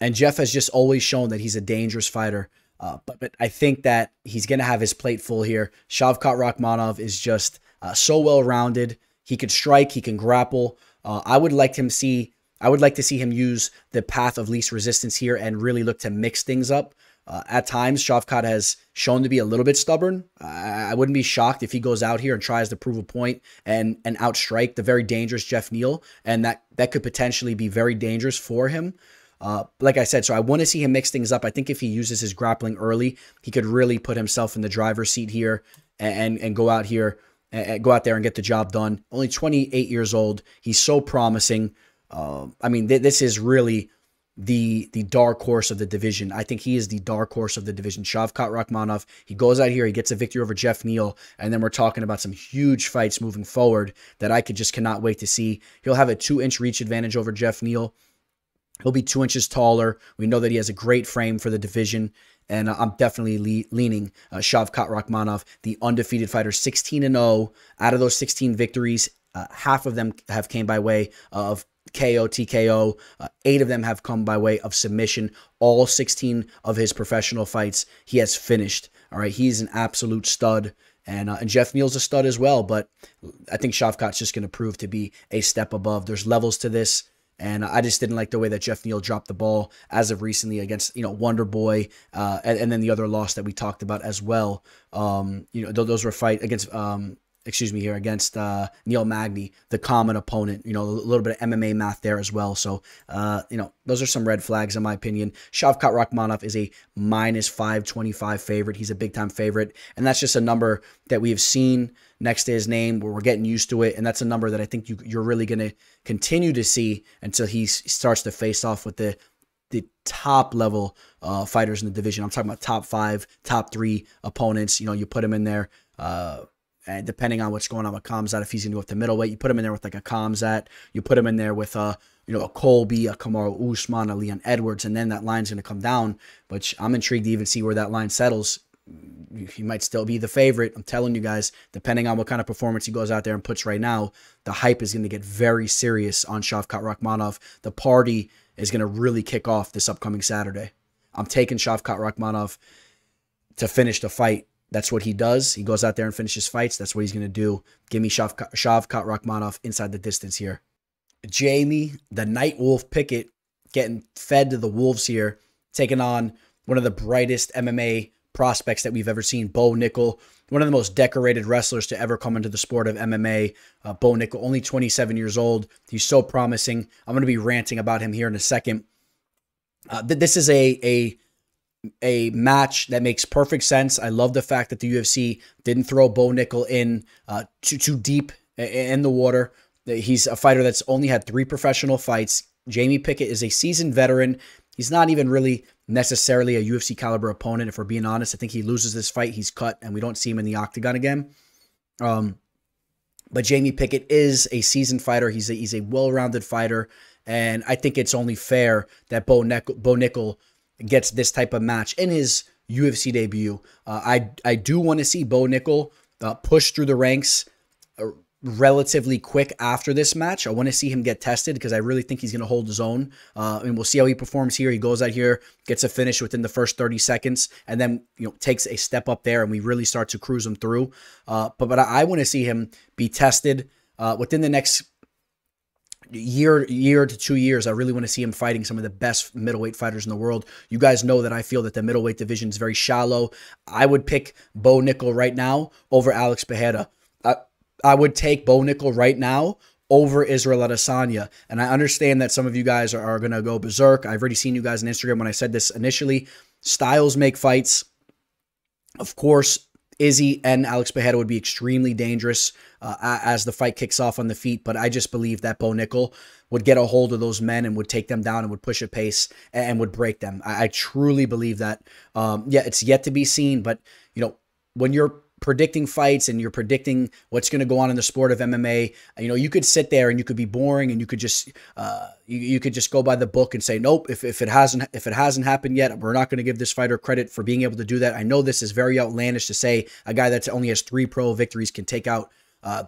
And Jeff has just always shown that he's a dangerous fighter. But I think that he's going to have his plate full here. Shavkat Rakhmonov is just so well-rounded. He can strike. He can grapple. I would like to see him use the path of least resistance here and really look to mix things up. At times, Shavkat has shown to be a little bit stubborn. I wouldn't be shocked if he goes out here and tries to prove a point and outstrike the very dangerous Jeff Neal, and that could potentially be very dangerous for him. Like I said, so I want to see him mix things up. I think if he uses his grappling early, he could really put himself in the driver's seat here and go out there and get the job done. Only 28 years old. He's so promising. I mean, this is really the dark horse of the division. I think he is the dark horse of the division. Shavkat Rakhmonov, he goes out here, he gets a victory over Jeff Neal, and then we're talking about some huge fights moving forward that I cannot wait to see. He'll have a 2-inch reach advantage over Jeff Neal. He'll be 2 inches taller. We know that he has a great frame for the division, and I'm definitely leaning Shavkat Rakhmonov, the undefeated fighter, 16-0. Out of those 16 victories, half of them have came by way of KO, TKO. 8 of them have come by way of submission. All 16 of his professional fights he has finished. All right, he's an absolute stud, and Jeff Neal's a stud as well. But I think Shavkat's just going to prove to be a step above. There's levels to this, and I just didn't like the way that Jeff Neal dropped the ball as of recently against Wonder Boy, and then the other loss that we talked about as well. Those were fight against excuse me, here against Neil Magny, the common opponent. You know, a little bit of MMA math there as well. So, you know, those are some red flags in my opinion. Shavkat Rakhmonov is a -525 favorite. He's a big-time favorite, and that's just a number that we have seen next to his name where we're getting used to it, and that's a number that I think you're really going to continue to see until he starts to face off with the top level fighters in the division. I'm talking about top 5, top 3 opponents. You know, you put him in there, and depending on what's going on with Khamzat, if he's going to go up to middleweight, you put him in there with like a Khamzat, you put him in there with you know, a Colby, a Kamaru Usman, a Leon Edwards, and then that line's going to come down, which I'm intrigued to even see where that line settles. He might still be the favorite. I'm telling you guys, depending on what kind of performance he goes out there and puts right now, the hype is going to get very serious on Shavkat Rakhmonov. The party is going to really kick off this upcoming Saturday. I'm taking Shavkat Rakhmonov to finish the fight. That's what he does. He goes out there and finishes fights. That's what he's going to do. Give me Shavkat Rakhmonov inside the distance here. Jamie, the Night Wolf Pickett, getting fed to the Wolves here, taking on one of the brightest MMA prospects that we've ever seen, Bo Nickel, one of the most decorated wrestlers to ever come into the sport of MMA. Bo Nickel, only 27 years old. He's so promising. I'm going to be ranting about him here in a second. This is a match that makes perfect sense. I love the fact that the UFC didn't throw Bo Nickel in too deep in the water. He's a fighter that's only had 3 professional fights. Jamie Pickett is a seasoned veteran. He's not even really necessarily a UFC caliber opponent. If we're being honest, I think he loses this fight, he's cut, and we don't see him in the octagon again. But Jamie Pickett is a seasoned fighter. He's a well-rounded fighter, and I think it's only fair that Bo Nickel gets this type of match in his UFC debut. I do want to see Bo Nickel push through the ranks relatively quick after this match. I want to see him get tested because I really think he's going to hold his own. And we'll see how he performs here. He goes out here, gets a finish within the first 30 seconds, and then, you know, takes a step up there, and we really start to cruise him through. But I want to see him be tested within the next year to 2 years. I really want to see him fighting some of the best middleweight fighters in the world. You guys know that I feel that the middleweight division is very shallow. I would pick Bo Nickel right now over Alex Pereira. I would take Bo Nickel right now over Israel Adesanya. And I understand that some of you guys are going to go berserk. I've already seen you guys on Instagram when I said this initially. Styles make fights. Of course, Izzy and Alex Pereira would be extremely dangerous as the fight kicks off on the feet. But I just believe that Bo Nickel would get a hold of those men and would take them down and would push a pace and would break them. I truly believe that. Yeah, it's yet to be seen. But, you know, when you're predicting fights and you're predicting what's going to go on in the sport of MMA, you know, you could sit there and you could be boring and you could just you could just go by the book and say, nope, if it hasn't happened yet, we're not going to give this fighter credit for being able to do that. I know this is very outlandish to say a guy that only has 3 pro victories can take out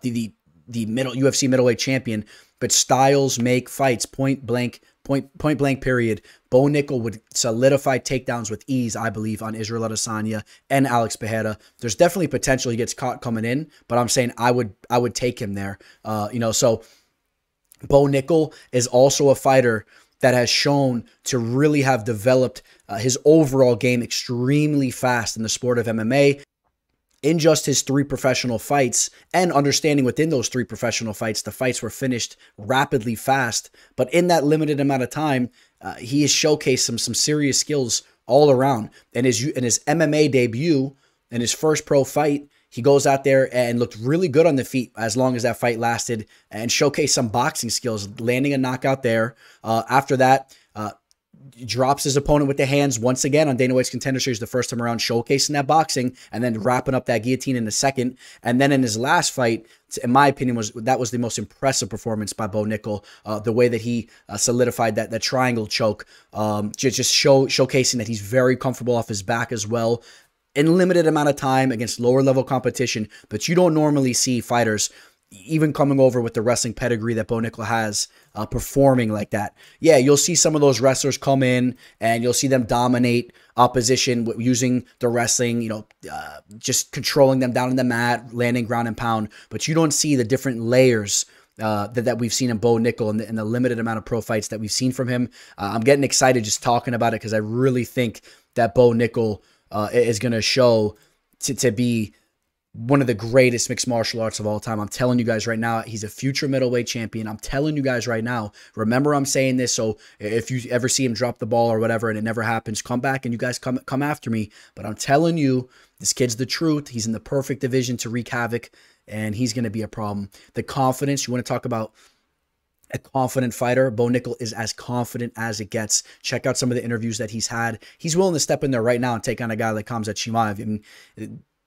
the UFC middleweight champion, but styles make fights, point blank period. Bo Nickel would solidify takedowns with ease, I believe, on Israel Adesanya and Alex Pereira. There's definitely potential he gets caught coming in, but I'm saying I would take him there. You know, so Bo Nickel is also a fighter that has shown to really have developed his overall game extremely fast in the sport of MMA. In just his 3 professional fights, and understanding within those 3 professional fights, the fights were finished rapidly fast. But in that limited amount of time, he has showcased some serious skills all around. And in his MMA debut, in his first pro fight, he goes out there and looked really good on the feet as long as that fight lasted, and showcased some boxing skills, landing a knockout there. After that, drops his opponent with the hands once again on Dana White's Contender Series the first time around, showcasing that boxing and then wrapping up that guillotine in the second. And then in his last fight, in my opinion, that was the most impressive performance by Bo Nickel. The way that he solidified that triangle choke, just showcasing that he's very comfortable off his back as well. In limited amount of time against lower level competition, but you don't normally see fighters, even coming over with the wrestling pedigree that Bo Nickel has, performing like that. Yeah, you'll see some of those wrestlers come in and you'll see them dominate opposition using the wrestling, you know, just controlling them down in the mat, landing ground and pound. But you don't see the different layers that we've seen in Bo Nickel and the limited amount of pro fights that we've seen from him. I'm getting excited just talking about it because I really think that Bo Nickel is going to show to be one of the greatest mixed martial arts of all time. I'm telling you guys right now, he's a future middleweight champion. I'm telling you guys right now, remember I'm saying this, so if you ever see him drop the ball or whatever and it never happens, come back and you guys come after me. But I'm telling you, this kid's the truth. He's in the perfect division to wreak havoc, and he's going to be a problem. The confidence, you want to talk about a confident fighter, Bo Nickel is as confident as it gets. Check out some of the interviews that he's had. He's willing to step in there right now and take on a guy like Khamzat Chimaev.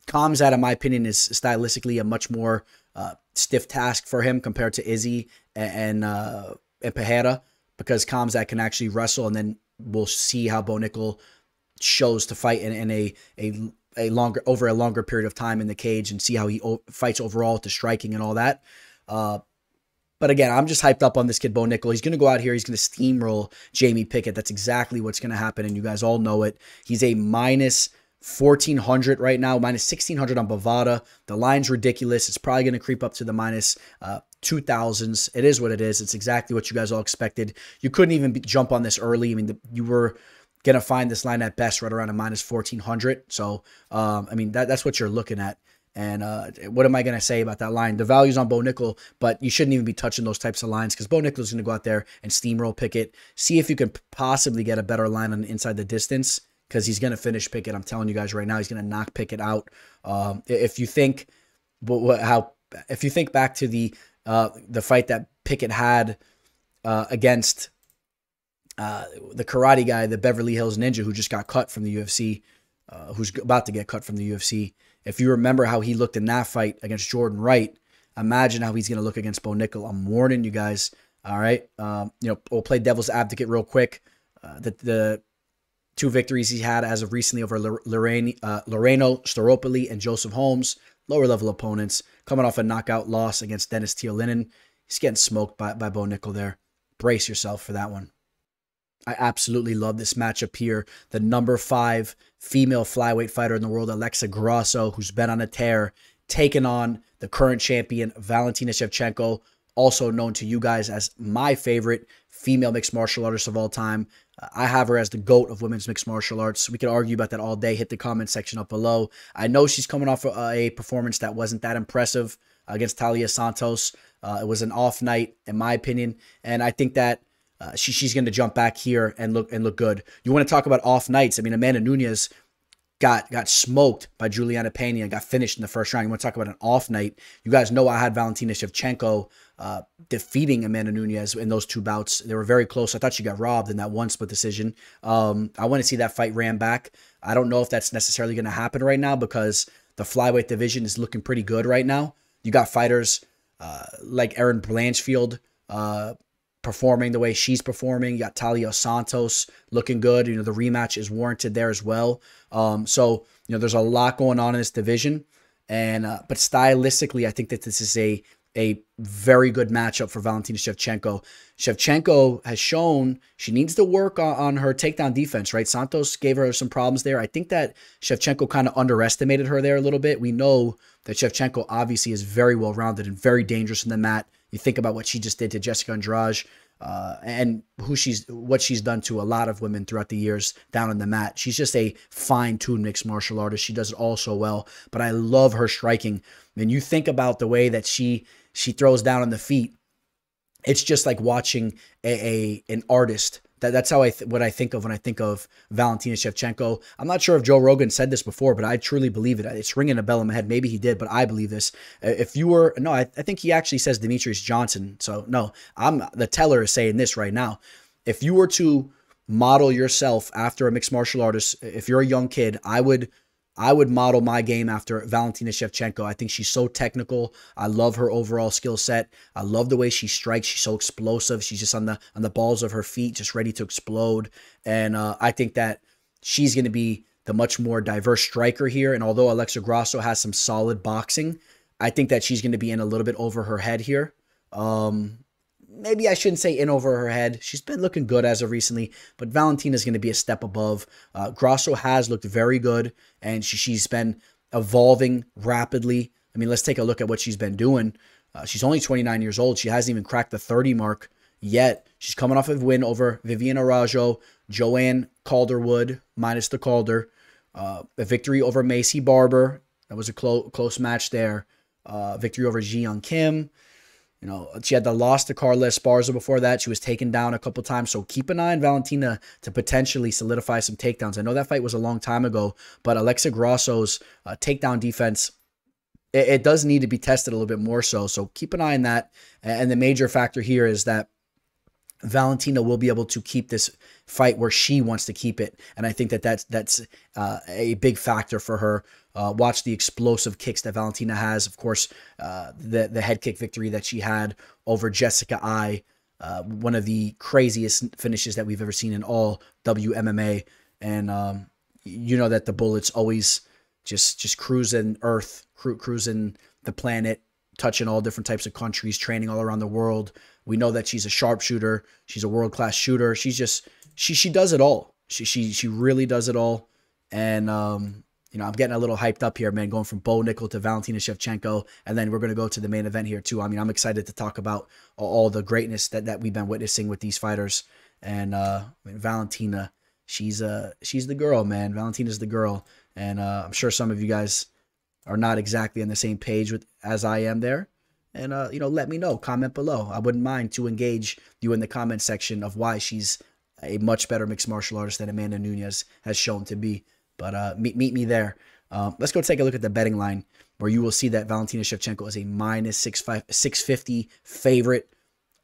Khamzat, in my opinion, is stylistically a much more stiff task for him compared to Izzy and Pereira, because Khamzat can actually wrestle, and then we'll see how Bo Nickel shows to fight over a longer period of time in the cage, and see how he fights overall to striking and all that. But again, I'm just hyped up on this kid, Bo Nickel. He's going to go out here. He's going to steamroll Jamie Pickett. That's exactly what's going to happen, and you guys all know it. He's a -1,400 right now, -1,600 on Bovada. The line's ridiculous. It's probably going to creep up to the -2,000s. It is what it is. It's exactly what you guys all expected. You couldn't even jump on this early. I mean, you were going to find this line at best right around a -1,400. So, I mean, that's what you're looking at. And what am I going to say about that line? The value's on Bo Nickel, but you shouldn't even be touching those types of lines, because Bo Nickel is going to go out there and steamroll Pickett, see if you can possibly get a better line on inside the distance, because he's going to finish Pickett. I'm telling you guys right now, he's going to knock Pickett out. If you think back to the fight that Pickett had against the karate guy, the Beverly Hills Ninja, who just got cut from the UFC, who's about to get cut from the UFC. If you remember how he looked in that fight against Jordan Wright, imagine how he's going to look against Bo Nickel. I'm warning you guys. All right, we'll play devil's advocate real quick. The two victories he had as of recently over Loreno Staropoli and Joseph Holmes, lower level opponents, coming off a knockout loss against Dennis Teolinen. He's getting smoked by Bo Nickel there. Brace yourself for that one. I absolutely love this matchup here. The #5 female flyweight fighter in the world, Alexa Grasso, who's been on a tear, taking on the current champion, Valentina Shevchenko, also known to you guys as my favorite female mixed martial artist of all time. I have her as the GOAT of women's mixed martial arts. We could argue about that all day. Hit the comment section up below. I know she's coming off a performance that wasn't that impressive against Talia Santos. It was an off night, in my opinion, and I think that she's going to jump back here and look good. You want to talk about off nights? I mean, Amanda Nunes got smoked by Juliana Penne and got finished in the first round. You want to talk about an off night? You guys know I had Valentina Shevchenko defeating Amanda Nunes in those two bouts. They were very close. I thought she got robbed in that one split decision. I want to see that fight ran back. I don't know if that's necessarily going to happen right now, because the flyweight division is looking pretty good right now. You got fighters like Erin Blanchfield, performing the way she's performing. You got Talia Santos looking good. You know, the rematch is warranted there as well. So, you know, there's a lot going on in this division. And, but stylistically, I think that this is a very good matchup for Valentina Shevchenko. Shevchenko has shown she needs to work on her takedown defense, right? Santos gave her some problems there. I think that Shevchenko kind of underestimated her there a little bit. We know that Shevchenko obviously is very well-rounded and very dangerous in the mat. You think about what she just did to Jessica Andrade and what she's done to a lot of women throughout the years down on the mat. She's just a fine-tuned mixed martial artist. She does it all so well, but I love her striking. And you think about the way that she throws down on the feet. It's just like watching an artist. That's how what I think of when I think of Valentina Shevchenko. I'm not sure if Joe Rogan said this before, but I truly believe it. It's ringing a bell in my head. Maybe he did, but I believe this. I think he actually says Demetrius Johnson. So no, the teller is saying this right now. If you were to model yourself after a mixed martial artist, if you're a young kid, I would model my game after Valentina Shevchenko. I think she's so technical. I love her overall skill set. I love the way she strikes. She's so explosive. She's just on the balls of her feet, just ready to explode. And I think that she's going to be the much more diverse striker here. And although Alexa Grasso has some solid boxing, I think that she's going to be in a little bit over her head here. Maybe I shouldn't say in over her head. She's been looking good as of recently, but Valentina's going to be a step above. Grasso has looked very good, and she's been evolving rapidly. I mean, let's take a look at what she's been doing. She's only 29 years old. She hasn't even cracked the 30 mark yet. She's coming off a win over Vivian Arajo, Joanne Calderwood, minus the Calder, a victory over Macy Barber, That was a close match there. Victory over Ji Young Kim. You know, she had the loss to Carla Esparza before that. She was taken down a couple times. So keep an eye on Valentina to potentially solidify some takedowns. I know that fight was a long time ago, but Alexa Grasso's takedown defense, it does need to be tested a little bit more so. So keep an eye on that. And the major factor here is that Valentina will be able to keep this fight where she wants to keep it. And I think that that's a big factor for her. Watch the explosive kicks that Valentina has. Of course, the head kick victory that she had over Jessica I, one of the craziest finishes that we've ever seen in all WMMA. And you know that the Bullets always just cruising Earth, cruising the planet, touching all different types of countries, training all around the world. We know that she's a sharpshooter. She's a world-class shooter. She's just, she does it all. She really does it all. And, you know, I'm getting a little hyped up here, man, going from Bo Nickel to Valentina Shevchenko. And then we're going to go to the main event here too. I mean, I'm excited to talk about all the greatness that we've been witnessing with these fighters. And, I mean, Valentina, she's the girl, man. Valentina's the girl. And, I'm sure some of you guys are not exactly on the same page as I am there. And, you know, let me know. Comment below. I wouldn't mind to engage you in the comment section of why she's a much better mixed martial artist than Amanda Nunes has shown to be. But meet me there. Let's go take a look at the betting line, where you will see that Valentina Shevchenko is a -650 favorite.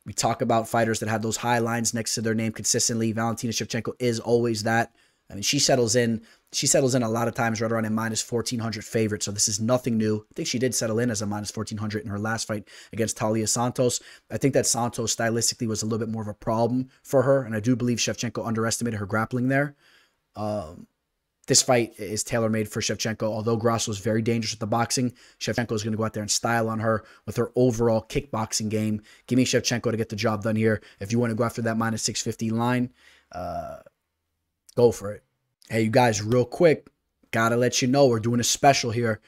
We talk about fighters that have those high lines next to their name consistently. Valentina Shevchenko is always that. I mean, she settles in a lot of times right around a -1400 favorite. So this is nothing new. I think she did settle in as a -1400 in her last fight against Talia Santos. I think that Santos stylistically was a little bit more of a problem for her. And I do believe Shevchenko underestimated her grappling there. This fight is tailor-made for Shevchenko. Although Grasso is very dangerous at the boxing, Shevchenko is going to go out there and style on her with her overall kickboxing game. Give me Shevchenko to get the job done here. If you want to go after that -650 line, go for it. Hey, you guys, real quick, gotta let you know we're doing a special here.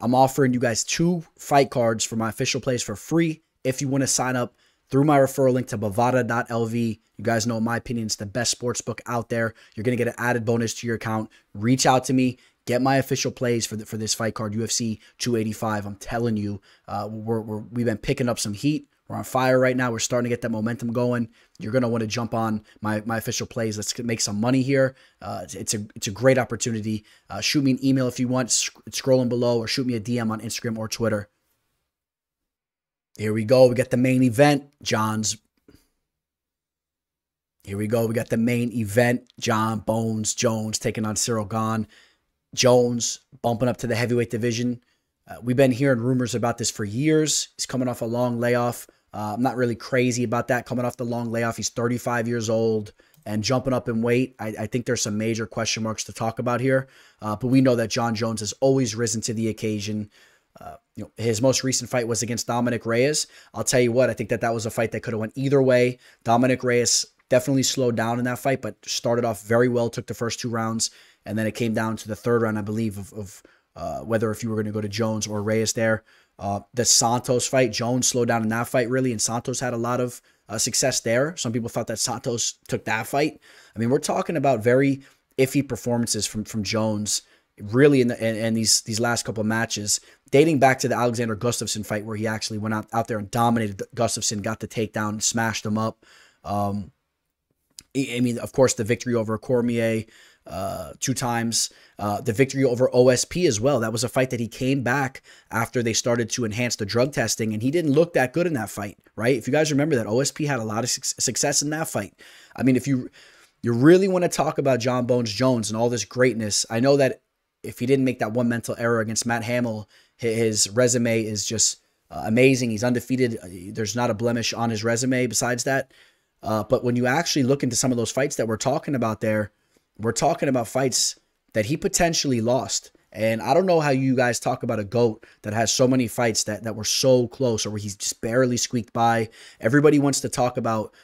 I'm offering you guys 2 fight cards for my official plays for free if you want to sign up through my referral link to bovada.lv. You guys know, in my opinion, it's the best sportsbook out there. You're going to get an added bonus to your account. Reach out to me. Get my official plays for this fight card, UFC 285. I'm telling you, we've been picking up some heat. We're on fire right now. We're starting to get that momentum going. You're going to want to jump on my official plays. Let's make some money here. It's a great opportunity. Shoot me an email if you want. Scrolling below, or shoot me a DM on Instagram or Twitter. Here we go. We got the main event, John's. Here we go. We got the main event, Jon Bones Jones taking on Ciryl Gane. Jones bumping up to the heavyweight division. We've been hearing rumors about this for years. He's coming off a long layoff. I'm not really crazy about that. Coming off the long layoff, he's 35 years old and jumping up in weight. I think there's some major question marks to talk about here. But we know that Jon Jones has always risen to the occasion. You know, his most recent fight was against Dominic Reyes. I'll tell you what, I think that was a fight that could have went either way. Dominic Reyes definitely slowed down in that fight, but started off very well, took the first 2 rounds, and then it came down to the 3rd round, I believe, of whether if you were going to go to Jones or Reyes there. The Santos fight, Jones slowed down in that fight, really, and Santos had a lot of success there. Some people thought that Santos took that fight. I mean, we're talking about very iffy performances from Jones, really, and these last couple of matches, dating back to the Alexander Gustafsson fight, where he actually went out there and dominated Gustafsson, got the takedown, smashed him up. I mean, of course, the victory over Cormier, 2 times, the victory over OSP as well. That was a fight that he came back after they started to enhance the drug testing, and he didn't look that good in that fight, right? If you guys remember that, OSP had a lot of success in that fight. I mean, if you really want to talk about Jon Bones Jones and all this greatness, I know that if he didn't make that one mental error against Matt Hamill, his resume is just amazing. He's undefeated. There's not a blemish on his resume besides that. But when you actually look into some of those fights that we're talking about there, we're talking about fights that he potentially lost. And I don't know how you guys talk about a GOAT that has so many fights that were so close, or where he's just barely squeaked by. Everybody wants to talk about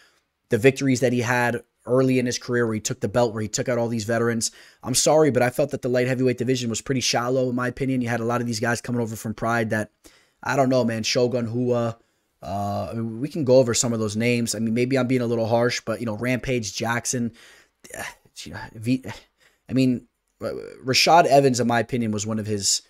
the victories that he had early in his career, where he took the belt, where he took out all these veterans. I'm sorry, but I felt that the light heavyweight division was pretty shallow, in my opinion. You had a lot of these guys coming over from Pride that, I don't know, man, Shogun Hua. I mean, we can go over some of those names. I mean, maybe I'm being a little harsh, but, you know, Rampage Jackson, I mean, Rashad Evans, in my opinion, was one of his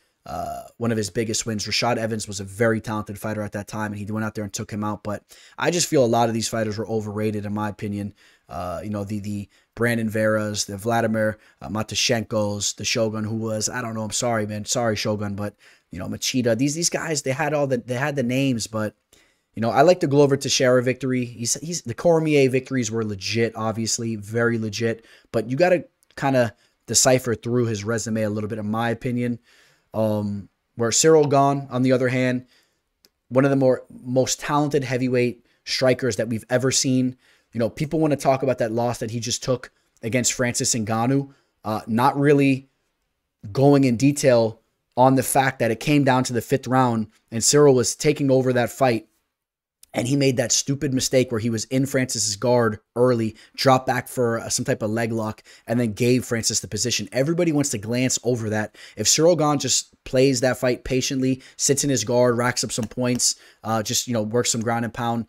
one of his biggest wins. Rashad Evans was a very talented fighter at that time, and he went out there and took him out. But I just feel a lot of these fighters were overrated, in my opinion. You know, the Brandon Veras, the Vladimir Matashenkos, the Shogun, who was, I don't know, I'm sorry, man. Sorry, Shogun, but, you know, Machida. These guys, they had all the, they had the names, but, you know, I like the Glover Teixeira victory. He's the Cormier victories were legit, obviously, very legit. But you got to kind of decipher through his resume a little bit, in my opinion. Where Ciryl Gane, on the other hand, one of the most talented heavyweight strikers that we've ever seen. You know, people want to talk about that loss that he just took against Francis Ngannou, not really going in detail on the fact that it came down to the 5th round and Ciryl was taking over that fight. And he made that stupid mistake where he was in Francis's guard early, dropped back for some type of leg lock, and then gave Francis the position. Everybody wants to glance over that. If Ciryl Gane just plays that fight patiently, sits in his guard, racks up some points, just, you know, works some ground and pound,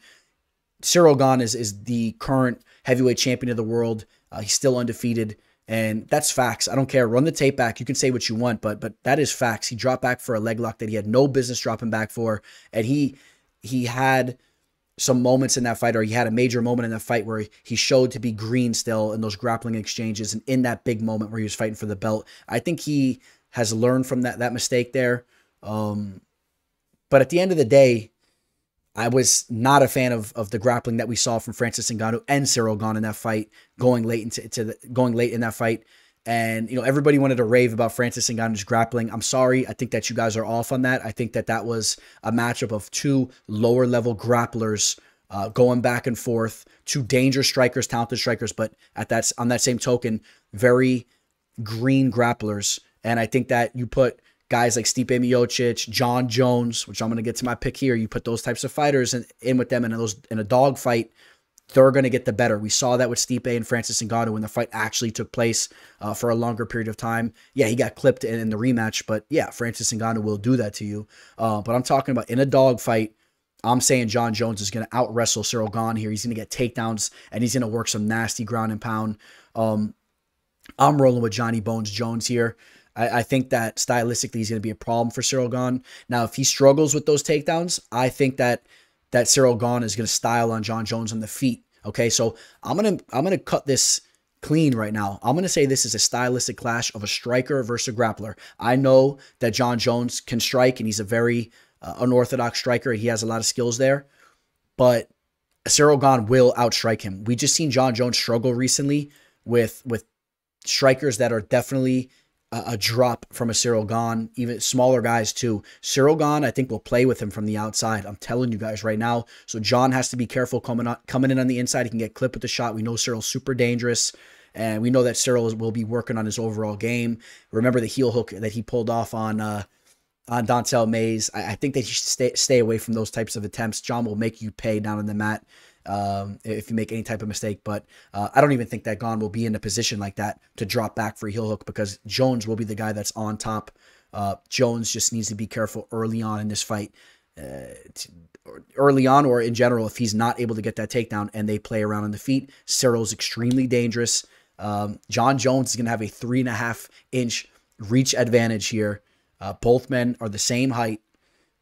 Ciryl Gane is the current heavyweight champion of the world. He's still undefeated. And that's facts. I don't care. Run the tape back. You can say what you want, but that is facts. He dropped back for a leg lock that he had no business dropping back for. And he had some moments in that fight, or he had a major moment in that fight where he showed to be green still in those grappling exchanges and in that big moment where he was fighting for the belt. I think he has learned from that mistake there. But at the end of the day, I was not a fan of the grappling that we saw from Francis Ngannou and Ciryl Gane in that fight, going late going late in that fight. And, you know, everybody wanted to rave about Francis Ngannou's grappling. I'm sorry. I think that you guys are off on that. I think that that was a matchup of two lower-level grapplers going back and forth, two dangerous strikers, talented strikers, but on that same token, very green grapplers. And I think that you put guys like Stipe Miocic, Jon Jones, which I'm going to get to my pick here, you put those types of fighters in with them in a dogfight, they're going to get the better. We saw that with Stipe and Francis Ngannou when the fight actually took place for a longer period of time. Yeah, he got clipped in the rematch, but yeah, Francis Ngannou will do that to you. But I'm talking about in a dogfight, I'm saying Jon Jones is going to out-wrestle Ciryl Gane here. He's going to get takedowns, and he's going to work some nasty ground and pound. I'm rolling with Johnny Bones Jones here. I think that stylistically he's going to be a problem for Ciryl Gane. Now, if he struggles with those takedowns, I think that Ciryl Gane is going to style on Jon Jones on the feet. Okay, so I'm gonna cut this clean right now. I'm gonna say this is a stylistic clash of a striker versus a grappler. I know that Jon Jones can strike, and he's a very unorthodox striker. He has a lot of skills there, but Ciryl Gane will outstrike him. We just seen Jon Jones struggle recently with strikers that are definitely a drop from a Ciryl Gane, even smaller guys too. Ciryl Gane, I think, will play with him from the outside. I'm telling you guys right now. So John has to be careful coming in on the inside. He can get clipped with the shot. We know Cyril's super dangerous, and we know that Ciryl will be working on his overall game. Remember the heel hook that he pulled off on Dontel Mays. I think that he should stay away from those types of attempts. John will make you pay down on the mat if you make any type of mistake, but I don't even think that Gane will be in a position like that to drop back for a heel hook, because Jones will be the guy that's on top. Jones just needs to be careful early on in this fight, early on or in general, if he's not able to get that takedown and they play around on the feet. Cyril's extremely dangerous. Jon Jones is going to have a 3.5-inch reach advantage here. Both men are the same height,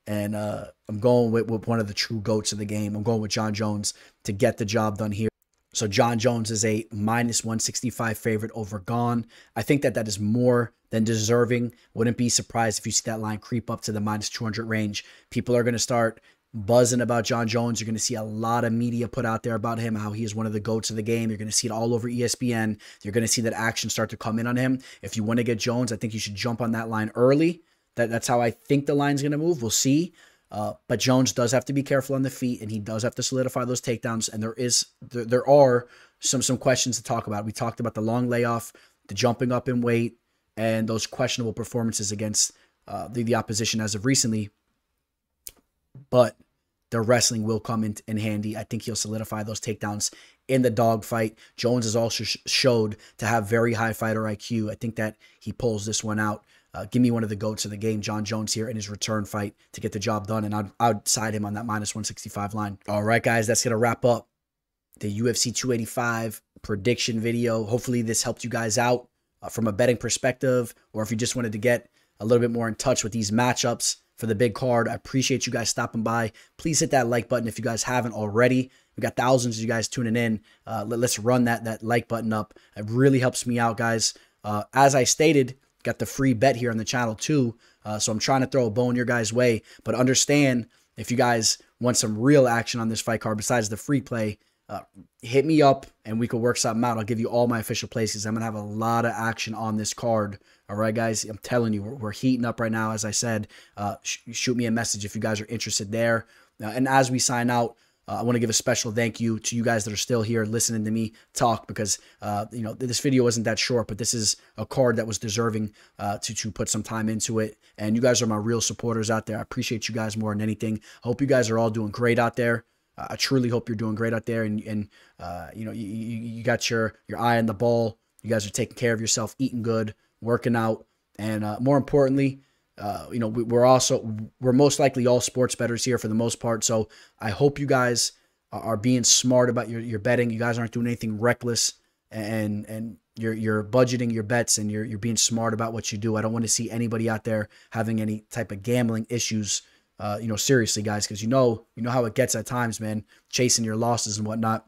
and I'm going with one of the true GOATs of the game. I'm going with Jon Jones to get the job done here. So Jon Jones is a -165 favorite over Gane. I think that that is more than deserving. Wouldn't be surprised if you see that line creep up to the -200 range. People are going to start buzzing about Jon Jones. You're going to see a lot of media put out there about him, how he is one of the GOATs of the game. You're going to see it all over ESPN. You're going to see that action start to come in on him. If you want to get Jones, I think you should jump on that line early. That's how I think the line's going to move. We'll see. But Jones does have to be careful on the feet, and he does have to solidify those takedowns. And there are some questions to talk about. We talked about the long layoff, the jumping up in weight, and those questionable performances against the opposition as of recently. But the wrestling will come in handy. I think he'll solidify those takedowns in the dogfight. Jones has also showed to have very high fighter IQ. I think that he pulls this one out. Give me one of the GOATs of the game, Jon Jones, here in his return fight to get the job done. And I'd side him on that -165 line. All right, guys, that's going to wrap up the UFC 285 prediction video. Hopefully this helped you guys out from a betting perspective, or if you just wanted to get a little bit more in touch with these matchups for the big card. I appreciate you guys stopping by. Please hit that like button if you guys haven't already. We got thousands of you guys tuning in. Let's run that like button up. It really helps me out, guys. As I stated, got the free bet here on the channel too. So I'm trying to throw a bone your guys' way, but understand if you guys want some real action on this fight card besides the free play, hit me up and we could work something out. I'll give you all my official places. I'm going to have a lot of action on this card. All right, guys, I'm telling you, we're heating up right now. As I said, shoot me a message if you guys are interested there. And as we sign out, I want to give a special thank you to you guys that are still here listening to me talk, because you know, this video isn't that short, but this is a card that was deserving to put some time into it. And you guys are my real supporters out there. I appreciate you guys more than anything. I hope you guys are all doing great out there. I truly hope you're doing great out there, and you know, you got your eye on the ball. You guys are taking care of yourself, eating good, working out, and more importantly, you know, we're most likely all sports bettors here for the most part. So I hope you guys are being smart about your betting. You guys aren't doing anything reckless, and you're budgeting your bets, and you're being smart about what you do. I don't want to see anybody out there having any type of gambling issues. You know, seriously, guys, because you know how it gets at times, man, chasing your losses and whatnot.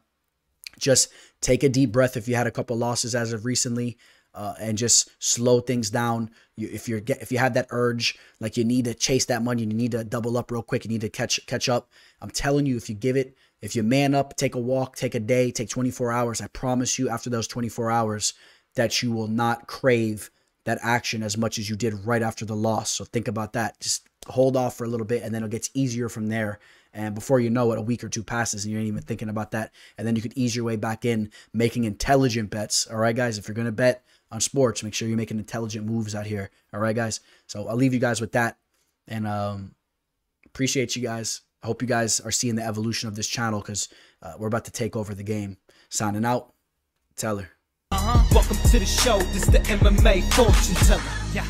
Just take a deep breath if you had a couple losses as of recently, and just slow things down. If you have that urge, like you need to chase that money, you need to double up real quick, you need to catch up. I'm telling you, if you man up, take a walk, take a day, take 24 hours, I promise you after those 24 hours that you will not crave that action as much as you did right after the loss. So think about that. Just hold off for a little bit, and then it gets easier from there. And before you know it, a week or two passes and you ain't even thinking about that. And then you could ease your way back in making intelligent bets. All right, guys, if you're going to bet on sports, make sure you're making intelligent moves out here. All right, guys. So I'll leave you guys with that, and appreciate you guys. I hope you guys are seeing the evolution of this channel, because we're about to take over the game. Signing out, Teller. Welcome to the show. This is the MMA Fortune Teller. Yeah.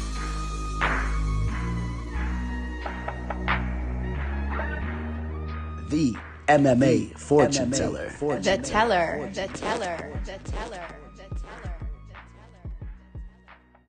The MMA Fortune Teller. The Teller. The Teller. The Teller.